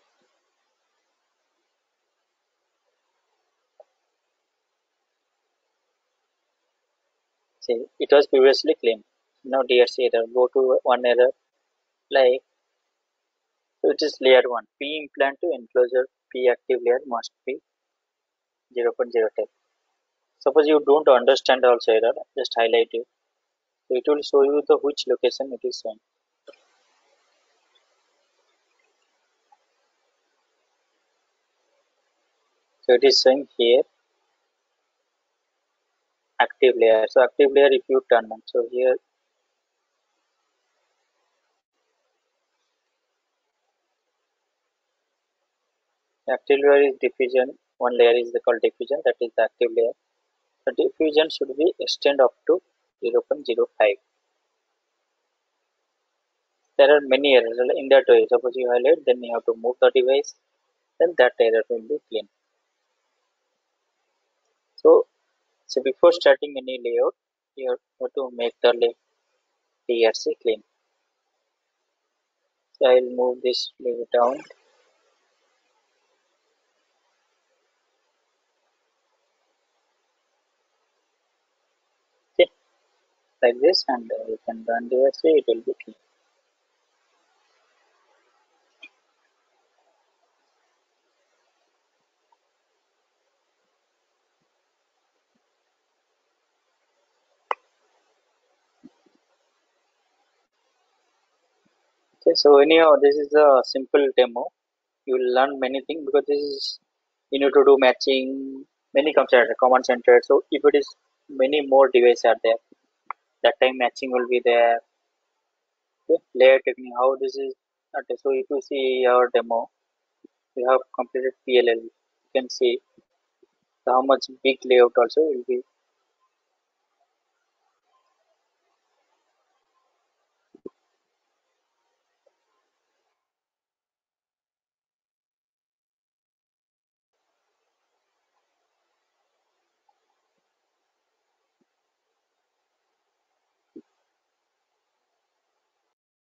See, it was previously clean. Now D R C error. Go to one error like so it is layer one. P implant to enclosure P active layer must be zero point zero type. Suppose you don't understand also error, just highlight it. So it will show you the which location it is on. So it is showing here active layer. So active layer if you turn on. So here active layer is diffusion. One layer is called diffusion, that is the active layer. The diffusion should be extend up to zero point zero five. There are many errors in that way. Suppose you highlight, then you have to move the device, then that error will be clean. So, so before starting any layout, you have to make the D R C clean. So I will move this layer down. Like this, and uh, you can run D R C, it will be clean. Okay, so anyhow, this is a simple demo. You will learn many things because this is you need to do matching, many command center. So if it is many more devices are there. That time matching will be there. Okay. Layer technique, how this is. Okay. So if you see our demo, we have completed P L L. can see how much big layout also will be.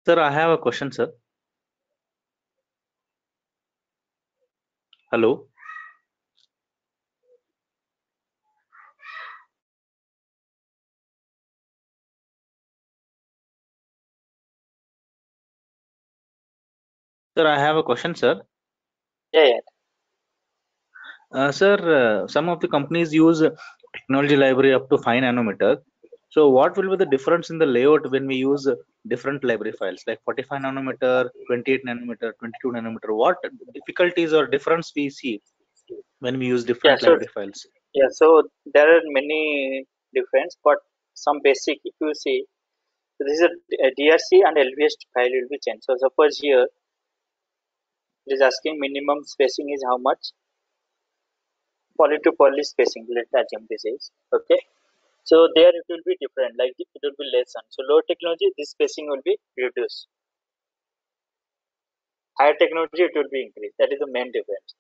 Sir, I have a question, sir. Hello. Sir, I have a question, sir. Yeah, yeah. Uh, sir, uh, some of the companies use technology library up to five nanometer. So what will be the difference in the layout when we use different library files like forty-five nanometer, twenty-eight nanometer, twenty-two nanometer? What difficulties or difference we see when we use different yeah, so, library files? Yeah, so there are many difference, but some basic, if you see, this is a D R C and L V S file will be changed. So suppose here it is asking minimum spacing is how much, poly to poly spacing, let's assume this is okay. So there it will be different, like it will be less than. So lower technology, this spacing will be reduced. Higher technology, it will be increased. That is the main difference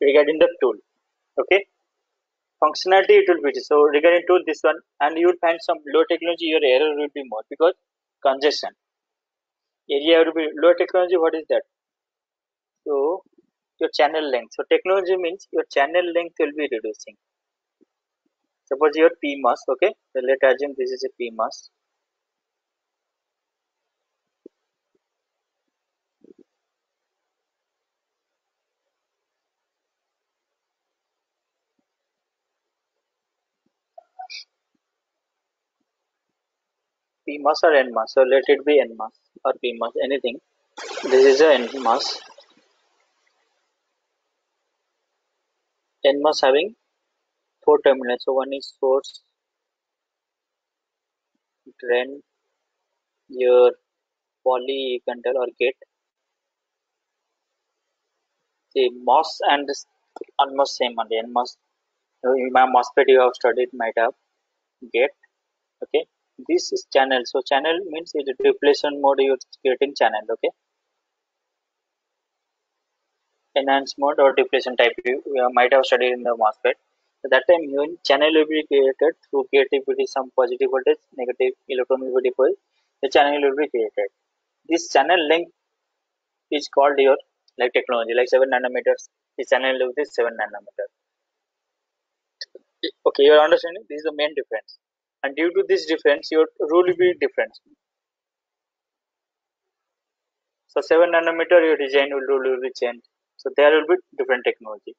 regarding the tool. Okay. Functionality, it will be. So regarding tool, this one, and you will find some low technology, your error will be more because congestion. Area will be low technology, what is that? So your channel length. So technology means your channel length will be reducing. Suppose your P MOS, okay, so let's assume this is a P MOS. P MOS or N MOS, so let it be N MOS or P MOS, anything. This is a N MOS. N MOS having four terminals, so one is source, drain, your poly control or gate. See, MOS and this almost same only. N MOS, in my MOSFET you have studied might have gate. Okay, this is channel. So channel means it is replacement mode. You are creating channel. Okay, enhance mode or depletion type you, you might have studied in the MOSFET. At that time, your channel will be created through creativity, some positive voltage, negative electron will be deployed. The channel will be created. This channel length is called your like technology, like seven nanometers. The channel length is seven nanometer. Okay, you are understanding? This is the main difference. And due to this difference, your rule will be different. So, seven nanometer, your design rule will be changed. So, there will be different technology.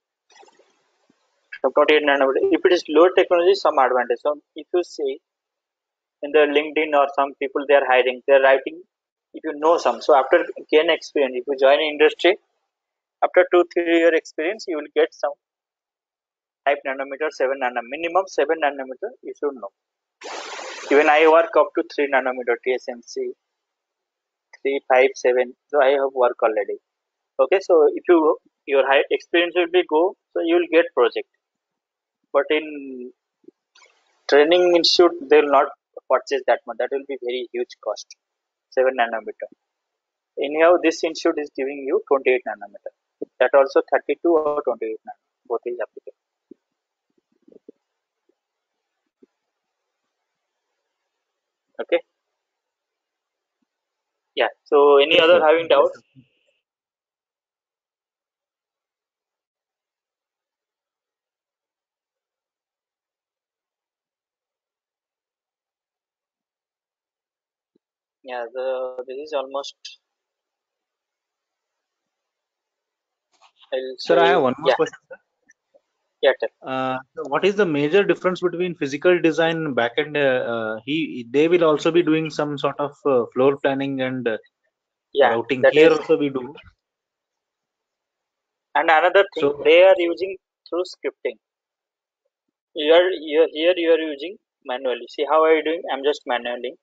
twenty-eight nanometer. If it is low technology, some advantage. So if you see in the LinkedIn or some people they are hiring, they are writing, if you know some. So after gain experience, if you join industry, after two, three year experience, you will get some five nanometer, seven nanometer, minimum seven nanometer, you should know. Even I work up to three nanometer, T S M C, three, five, seven. So I have work already. Okay, so if you, your high experience will be go, so you will get project. But in training institute, they will not purchase that much. That will be very huge cost. seven nanometer. Anyhow, this institute is giving you twenty-eight nanometer. That also thirty-two or twenty-eight nanometer. Both is applicable. Okay. Yeah. So, any other having doubt? Yeah, the, this is almost. I'll sir, I have one more yeah. question. Sir. Yeah, tell. Uh, so what is the major difference between physical design and backend? Uh, uh, he they will also be doing some sort of uh, floor planning and uh, yeah, routing. Here is, also we do. And another thing, so, they are using through scripting. You are you here. You are using manually. See how are you doing? I'm just manually.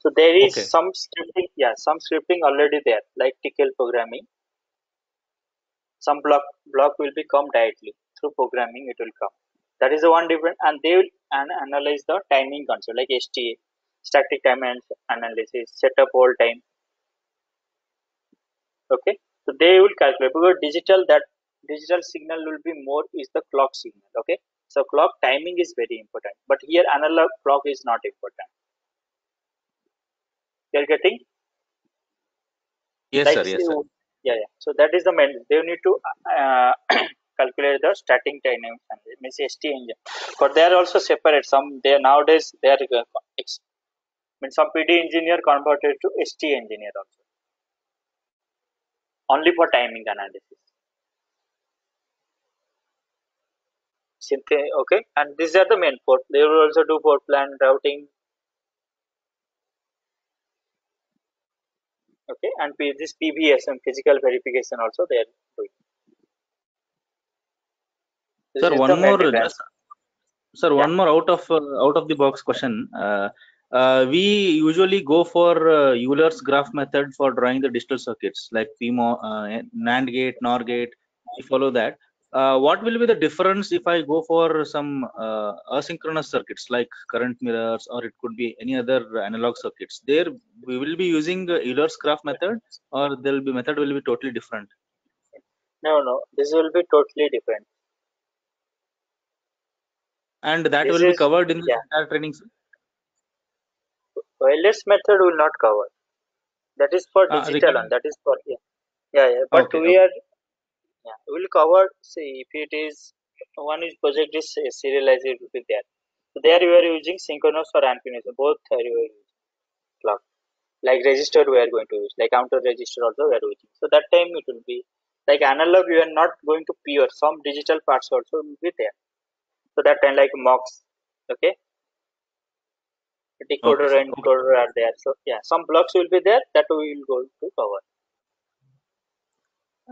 So there is okay. some scripting, yeah, some scripting already there, like T K L programming. some block block will be come directly through programming. It will come. That is the one different, and they will an analyze the timing concept like S T A, static time analysis, setup all time. Okay, so they will calculate, because digital that digital signal will be more is the clock signal. Okay, so clock timing is very important, but here analog clock is not important. You are getting? Yes, like, sir. Yes, so, sir. Yeah, yeah. So that is the main. They need to uh, calculate the starting time and means S T A engine, but they are also separate. Some they are nowadays they are uh, means some P D engineer converted to S T A engineer also, only for timing analysis. Okay, and these are the main port. They will also do port plan routing. Okay, and this P V S M, physical verification also they are doing. This sir, one more, just, sir, yeah. one more out of uh, out of the box question. Uh, uh, we usually go for uh, Euler's graph method for drawing the digital circuits like P M O S, uh, NAND gate, NOR gate. We follow that. Uh, what will be the difference if I go for some uh, asynchronous circuits like current mirrors, or it could be any other analog circuits? There we will be using the Euler's graph method, or there'll be method will be totally different? No, no, this will be totally different. And that this will is, be covered in yeah. the entire training. Euler's method will not cover. That is for digital ah, and that is for yeah, yeah. yeah. But okay, we okay. are. Yeah, we will cover. See, if it is one is project is serialized, it will be there. So there we are using synchronous or asynchronous. Both are using clock. Like register we are going to use. Like counter register also we are using. So that time it will be like analog. We are not going to pure. Some digital parts also will be there. So that time like mocks. Okay. Decoder okay. and encoder are there. So yeah, some blocks will be there that we will go to cover.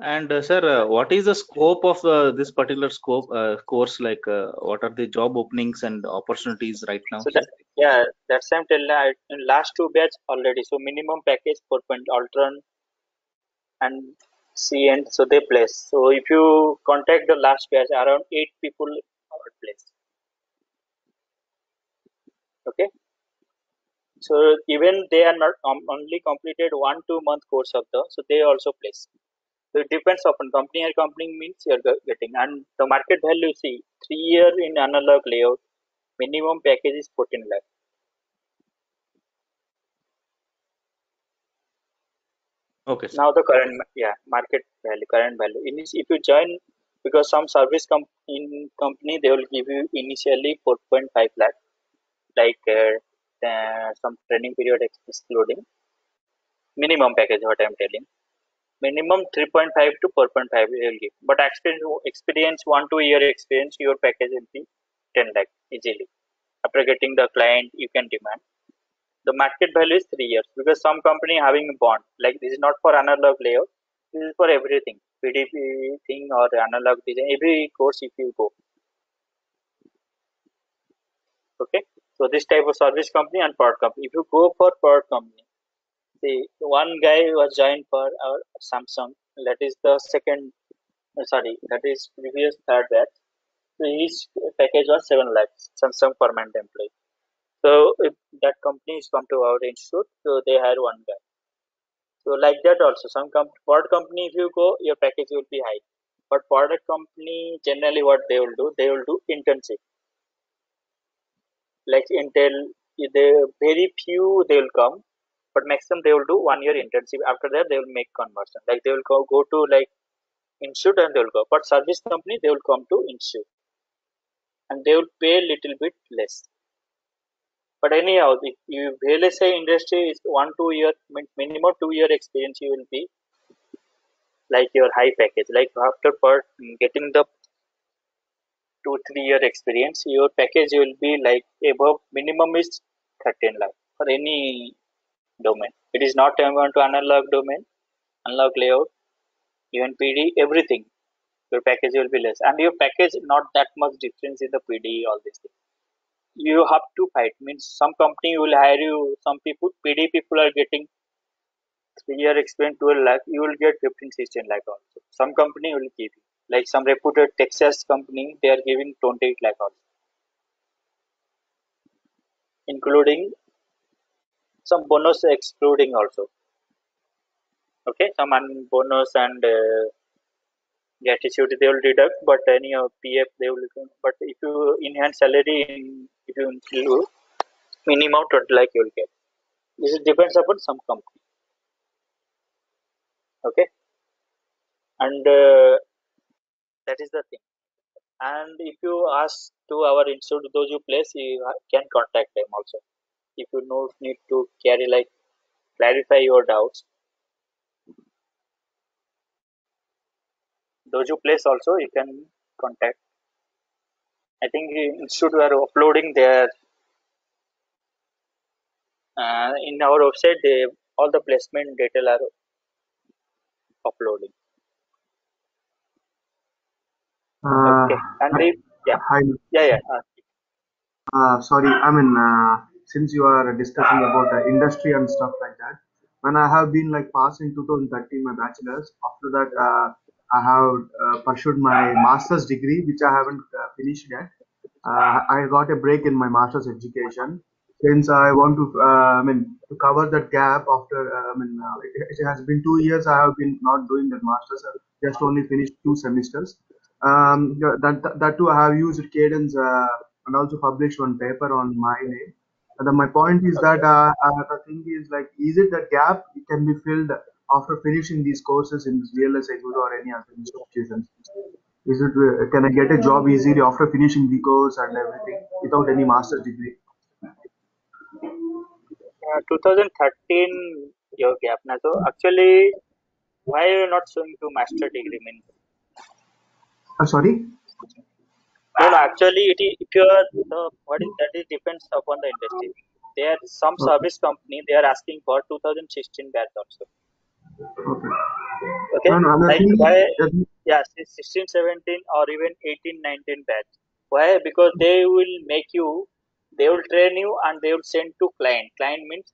And uh, sir, uh, what is the scope of uh, this particular scope uh, course? Like, uh, what are the job openings and opportunities right now? So that, yeah, that's time till now. Last two batch already. So minimum package four point altern and C and so they place. So if you contact the last batch, around eight people are placed. Okay. So even they are not um, only completed one two month course of the. So they also place. So it depends upon company or company means you are getting, and the market value, see, three year in analog layout, minimum package is fourteen lakh. Okay. Now the current yeah market value current value. In if you join, because some service com in company they will give you initially four point five lakh, like uh, uh, some training period excluding, minimum package what I am telling. Minimum three point five to four point five will give, but experience experience one two year experience your package will be ten lakh easily. After getting the client, you can demand. The market value is three years because some company having a bond like this is not for analog layout. This is for everything, P D B thing or analog design. Every course if you go. Okay, so this type of service company and product company. If you go for product company. The one guy was joined for our Samsung, that is the second, sorry, that is previous third batch. So his package was seven lakhs, Samsung permanent employee. So if that company is come to our institute, so they hire one guy. So like that also, some com product company if you go, your package will be high. But product company, generally what they will do, they will do internship. Like Intel, they, very few they will come. But maximum they will do one year internship. After that they will make conversion. Like they will go, go to like institute and they will go. But service company they will come to institute and they will pay little bit less. But anyhow, the V L S I industry is one two year minimum two year experience. You will be like your high package. Like after part getting the two three year experience, your package will be like above minimum is thirteen lakh for any domain. It is not even to analog domain, analog layout, even P D, everything. Your package will be less, and your package not that much difference in the P D. All these things you have to fight. Means some company will hire you. Some people P D people are getting three year experience, twelve lakh, you will get fifteen, sixteen lakh also. Some company will give you. Like some reputed Texas company, they are giving twenty-eight lakh also, including some bonus, excluding also. Okay, some bonus and uh, gratitude they will deduct, but any of P F they will. But if you enhance salary, in, if you include minimum twenty lakh, you will get. This depends upon some company. Okay, and uh, that is the thing. And if you ask to our institute, those you place, you can contact them also. If you know, need to carry like clarify your doubts. Those you place also, you can contact. I think institute we are uploading their uh, in our website. They all the placement detail are uploading. Uh, okay. And hi, if, yeah. Hi. yeah, yeah, yeah. Uh, sorry, I mean, uh, since you are discussing about the industry and stuff like that, when I have been like passed in twenty thirteen my bachelor's, after that uh, I have uh, pursued my master's degree, which I haven't uh, finished yet. Uh, I got a break in my master's education since I want to, uh, I mean, to cover that gap after, uh, I mean, uh, it, it has been two years I have been not doing that master's, I just only finished two semesters. Um, that, that too I have used Cadence uh, and also published one paper on my name. And then my point is that uh, uh, the thing is like, is it that gap it can be filled after finishing these courses in V L S I Guru or any other institutions? Is it, uh, can I get a job easily after finishing the course and everything without any master's degree? Uh, twenty thirteen your gap. Now, so actually, why are you not showing to master degree means? I'm oh, sorry. No, no, actually, it is, if you are the what is that is depends upon the industry. There are some okay. service company they are asking for two thousand sixteen batch also. Okay. Okay. No, no, like why? Nothing. Yeah, sixteen, seventeen, or even eighteen, nineteen batch. Why? Because they will make you, they will train you, and they will send to client. Client means,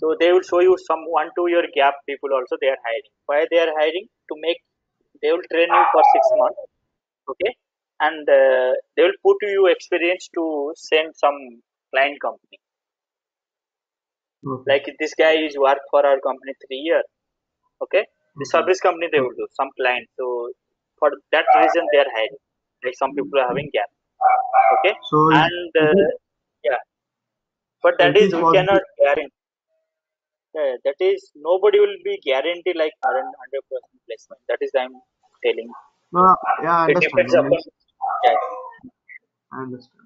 so they will show you some one two year gap people also they are hiring. Why they are hiring to make? They will train you for six months, okay, and uh, they will put you experience to send some client company. Okay. Like this guy is work for our company three years, okay. The service company they will do some client, so for that reason they are hiring. Like some people are having gap, okay, so and uh, yeah, but that is we cannot guarantee. Yeah, that is nobody will be guaranteed like one hundred percent placement. That is I'm telling. No, yeah, I it understand. Depends upon. Yeah. I understand.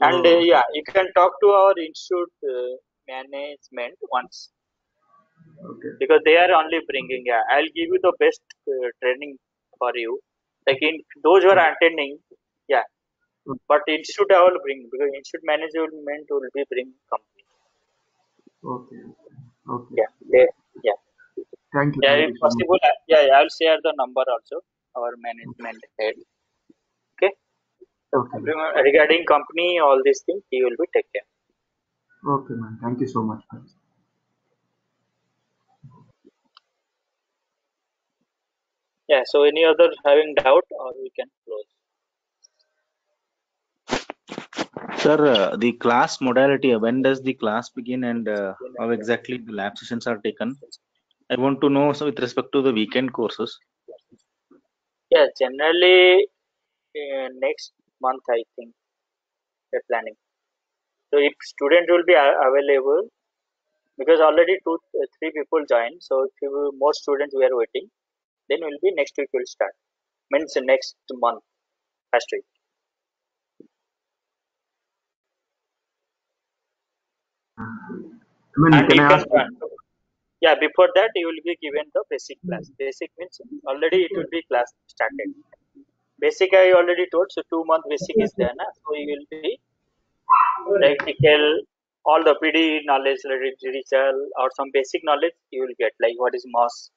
And uh, yeah, you can talk to our institute uh, management once. Okay. Because they are only bringing. Yeah, I'll give you the best uh, training for you. Like in those who are attending. Yeah. But institute I will bring because institute management will be bring company. Okay. Okay. Yeah. They, yeah. Thank you. Yeah, if possible, I, yeah, I will share the number also. Our management head. Okay. Okay. Remember, regarding company, all these things, he will be take care. Okay, man. Thank you so much. Yeah. So, any other having doubt, or we can close. Sir, uh, the class modality, when does the class begin and uh, how exactly the lab sessions are taken? I want to know so with respect to the weekend courses. Yeah, generally uh, next month, I think, they're planning. So if student will be available, because already two, three people joined, so if more students we are waiting, then will be next week will start. Means next month, first week. I mean, and can I ask can, yeah, before that you will be given the basic class. Basic means already it will be class started. Basic I already told, so two month basic is there, na? So you will be practical, all the P D knowledge, literature or some basic knowledge you will get, like what is M O S.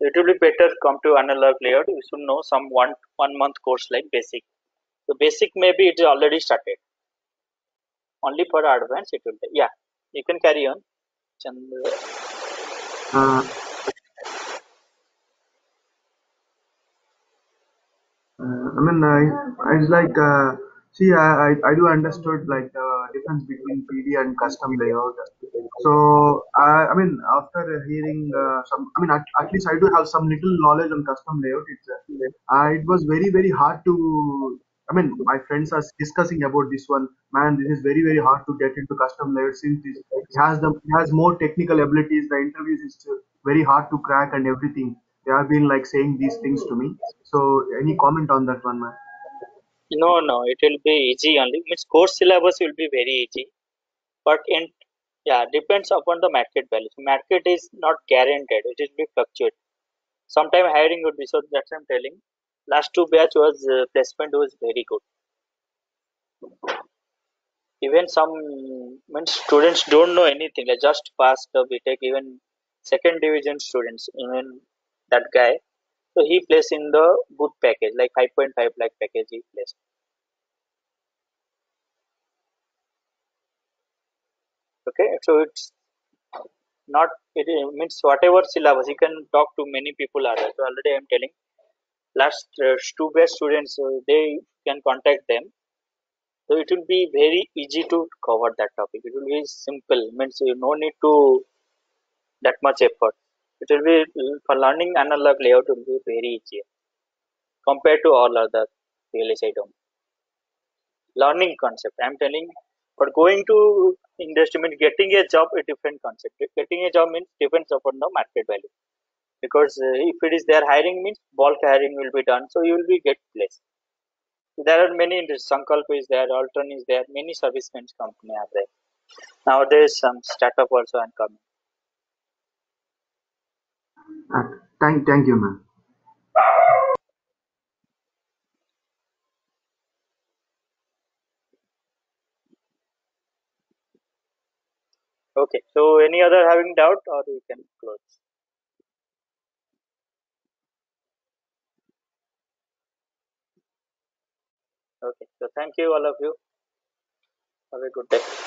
It will be better come to analog layout. You should know some one one month course like basic. So basic maybe it is already started. Only for advanced it will be. Yeah, You can carry on, Chandra. Uh, uh, I mean, I, I was like, uh, see, I, I, I do understood like the difference between P D and custom layout. So, I, I mean, after hearing uh, some, I mean, at, at least I do have some little knowledge on custom layout. It's, uh, it was very, very hard to. I mean, my friends are discussing about this one. Man, this is very, very hard to get into custom layout since it has the it has more technical abilities. The interviews is very hard to crack and everything. They have been like saying these things to me. So, any comment on that one, man? No, no, it will be easy only. Means course syllabus will be very easy, but in yeah depends upon the market value. Market is not guaranteed. It will be fluctuate. Sometime hiring would be so. That's what I'm telling. Last two batch was uh, placement was very good. Even some when students don't know anything, they just passed the B tech, even second division students, even that guy. So he placed in the good package, like five point five lakh package he placed. Okay, so it's not, it means whatever syllabus, you can talk to many people are there. So already I am telling. Last uh, two best students, uh, they can contact them. So it will be very easy to cover that topic. It will be simple. Means you no need to that much effort. It will be for learning analog layout. It will be very easy compared to all other V L S I domain. Learning concept. I am telling. But going to industry means getting a job a different concept. Getting a job means depends upon the market value. Because uh, if it is their hiring means bulk hiring will be done, so you will be get placed. There are many industries. Sankalp is there, Altron is there, many service company are there. Nowadays some startup also are coming. Uh, thank, thank you, ma'am. Okay. So any other having doubt, or we can close. Okay, so thank you all of you. Have a good day.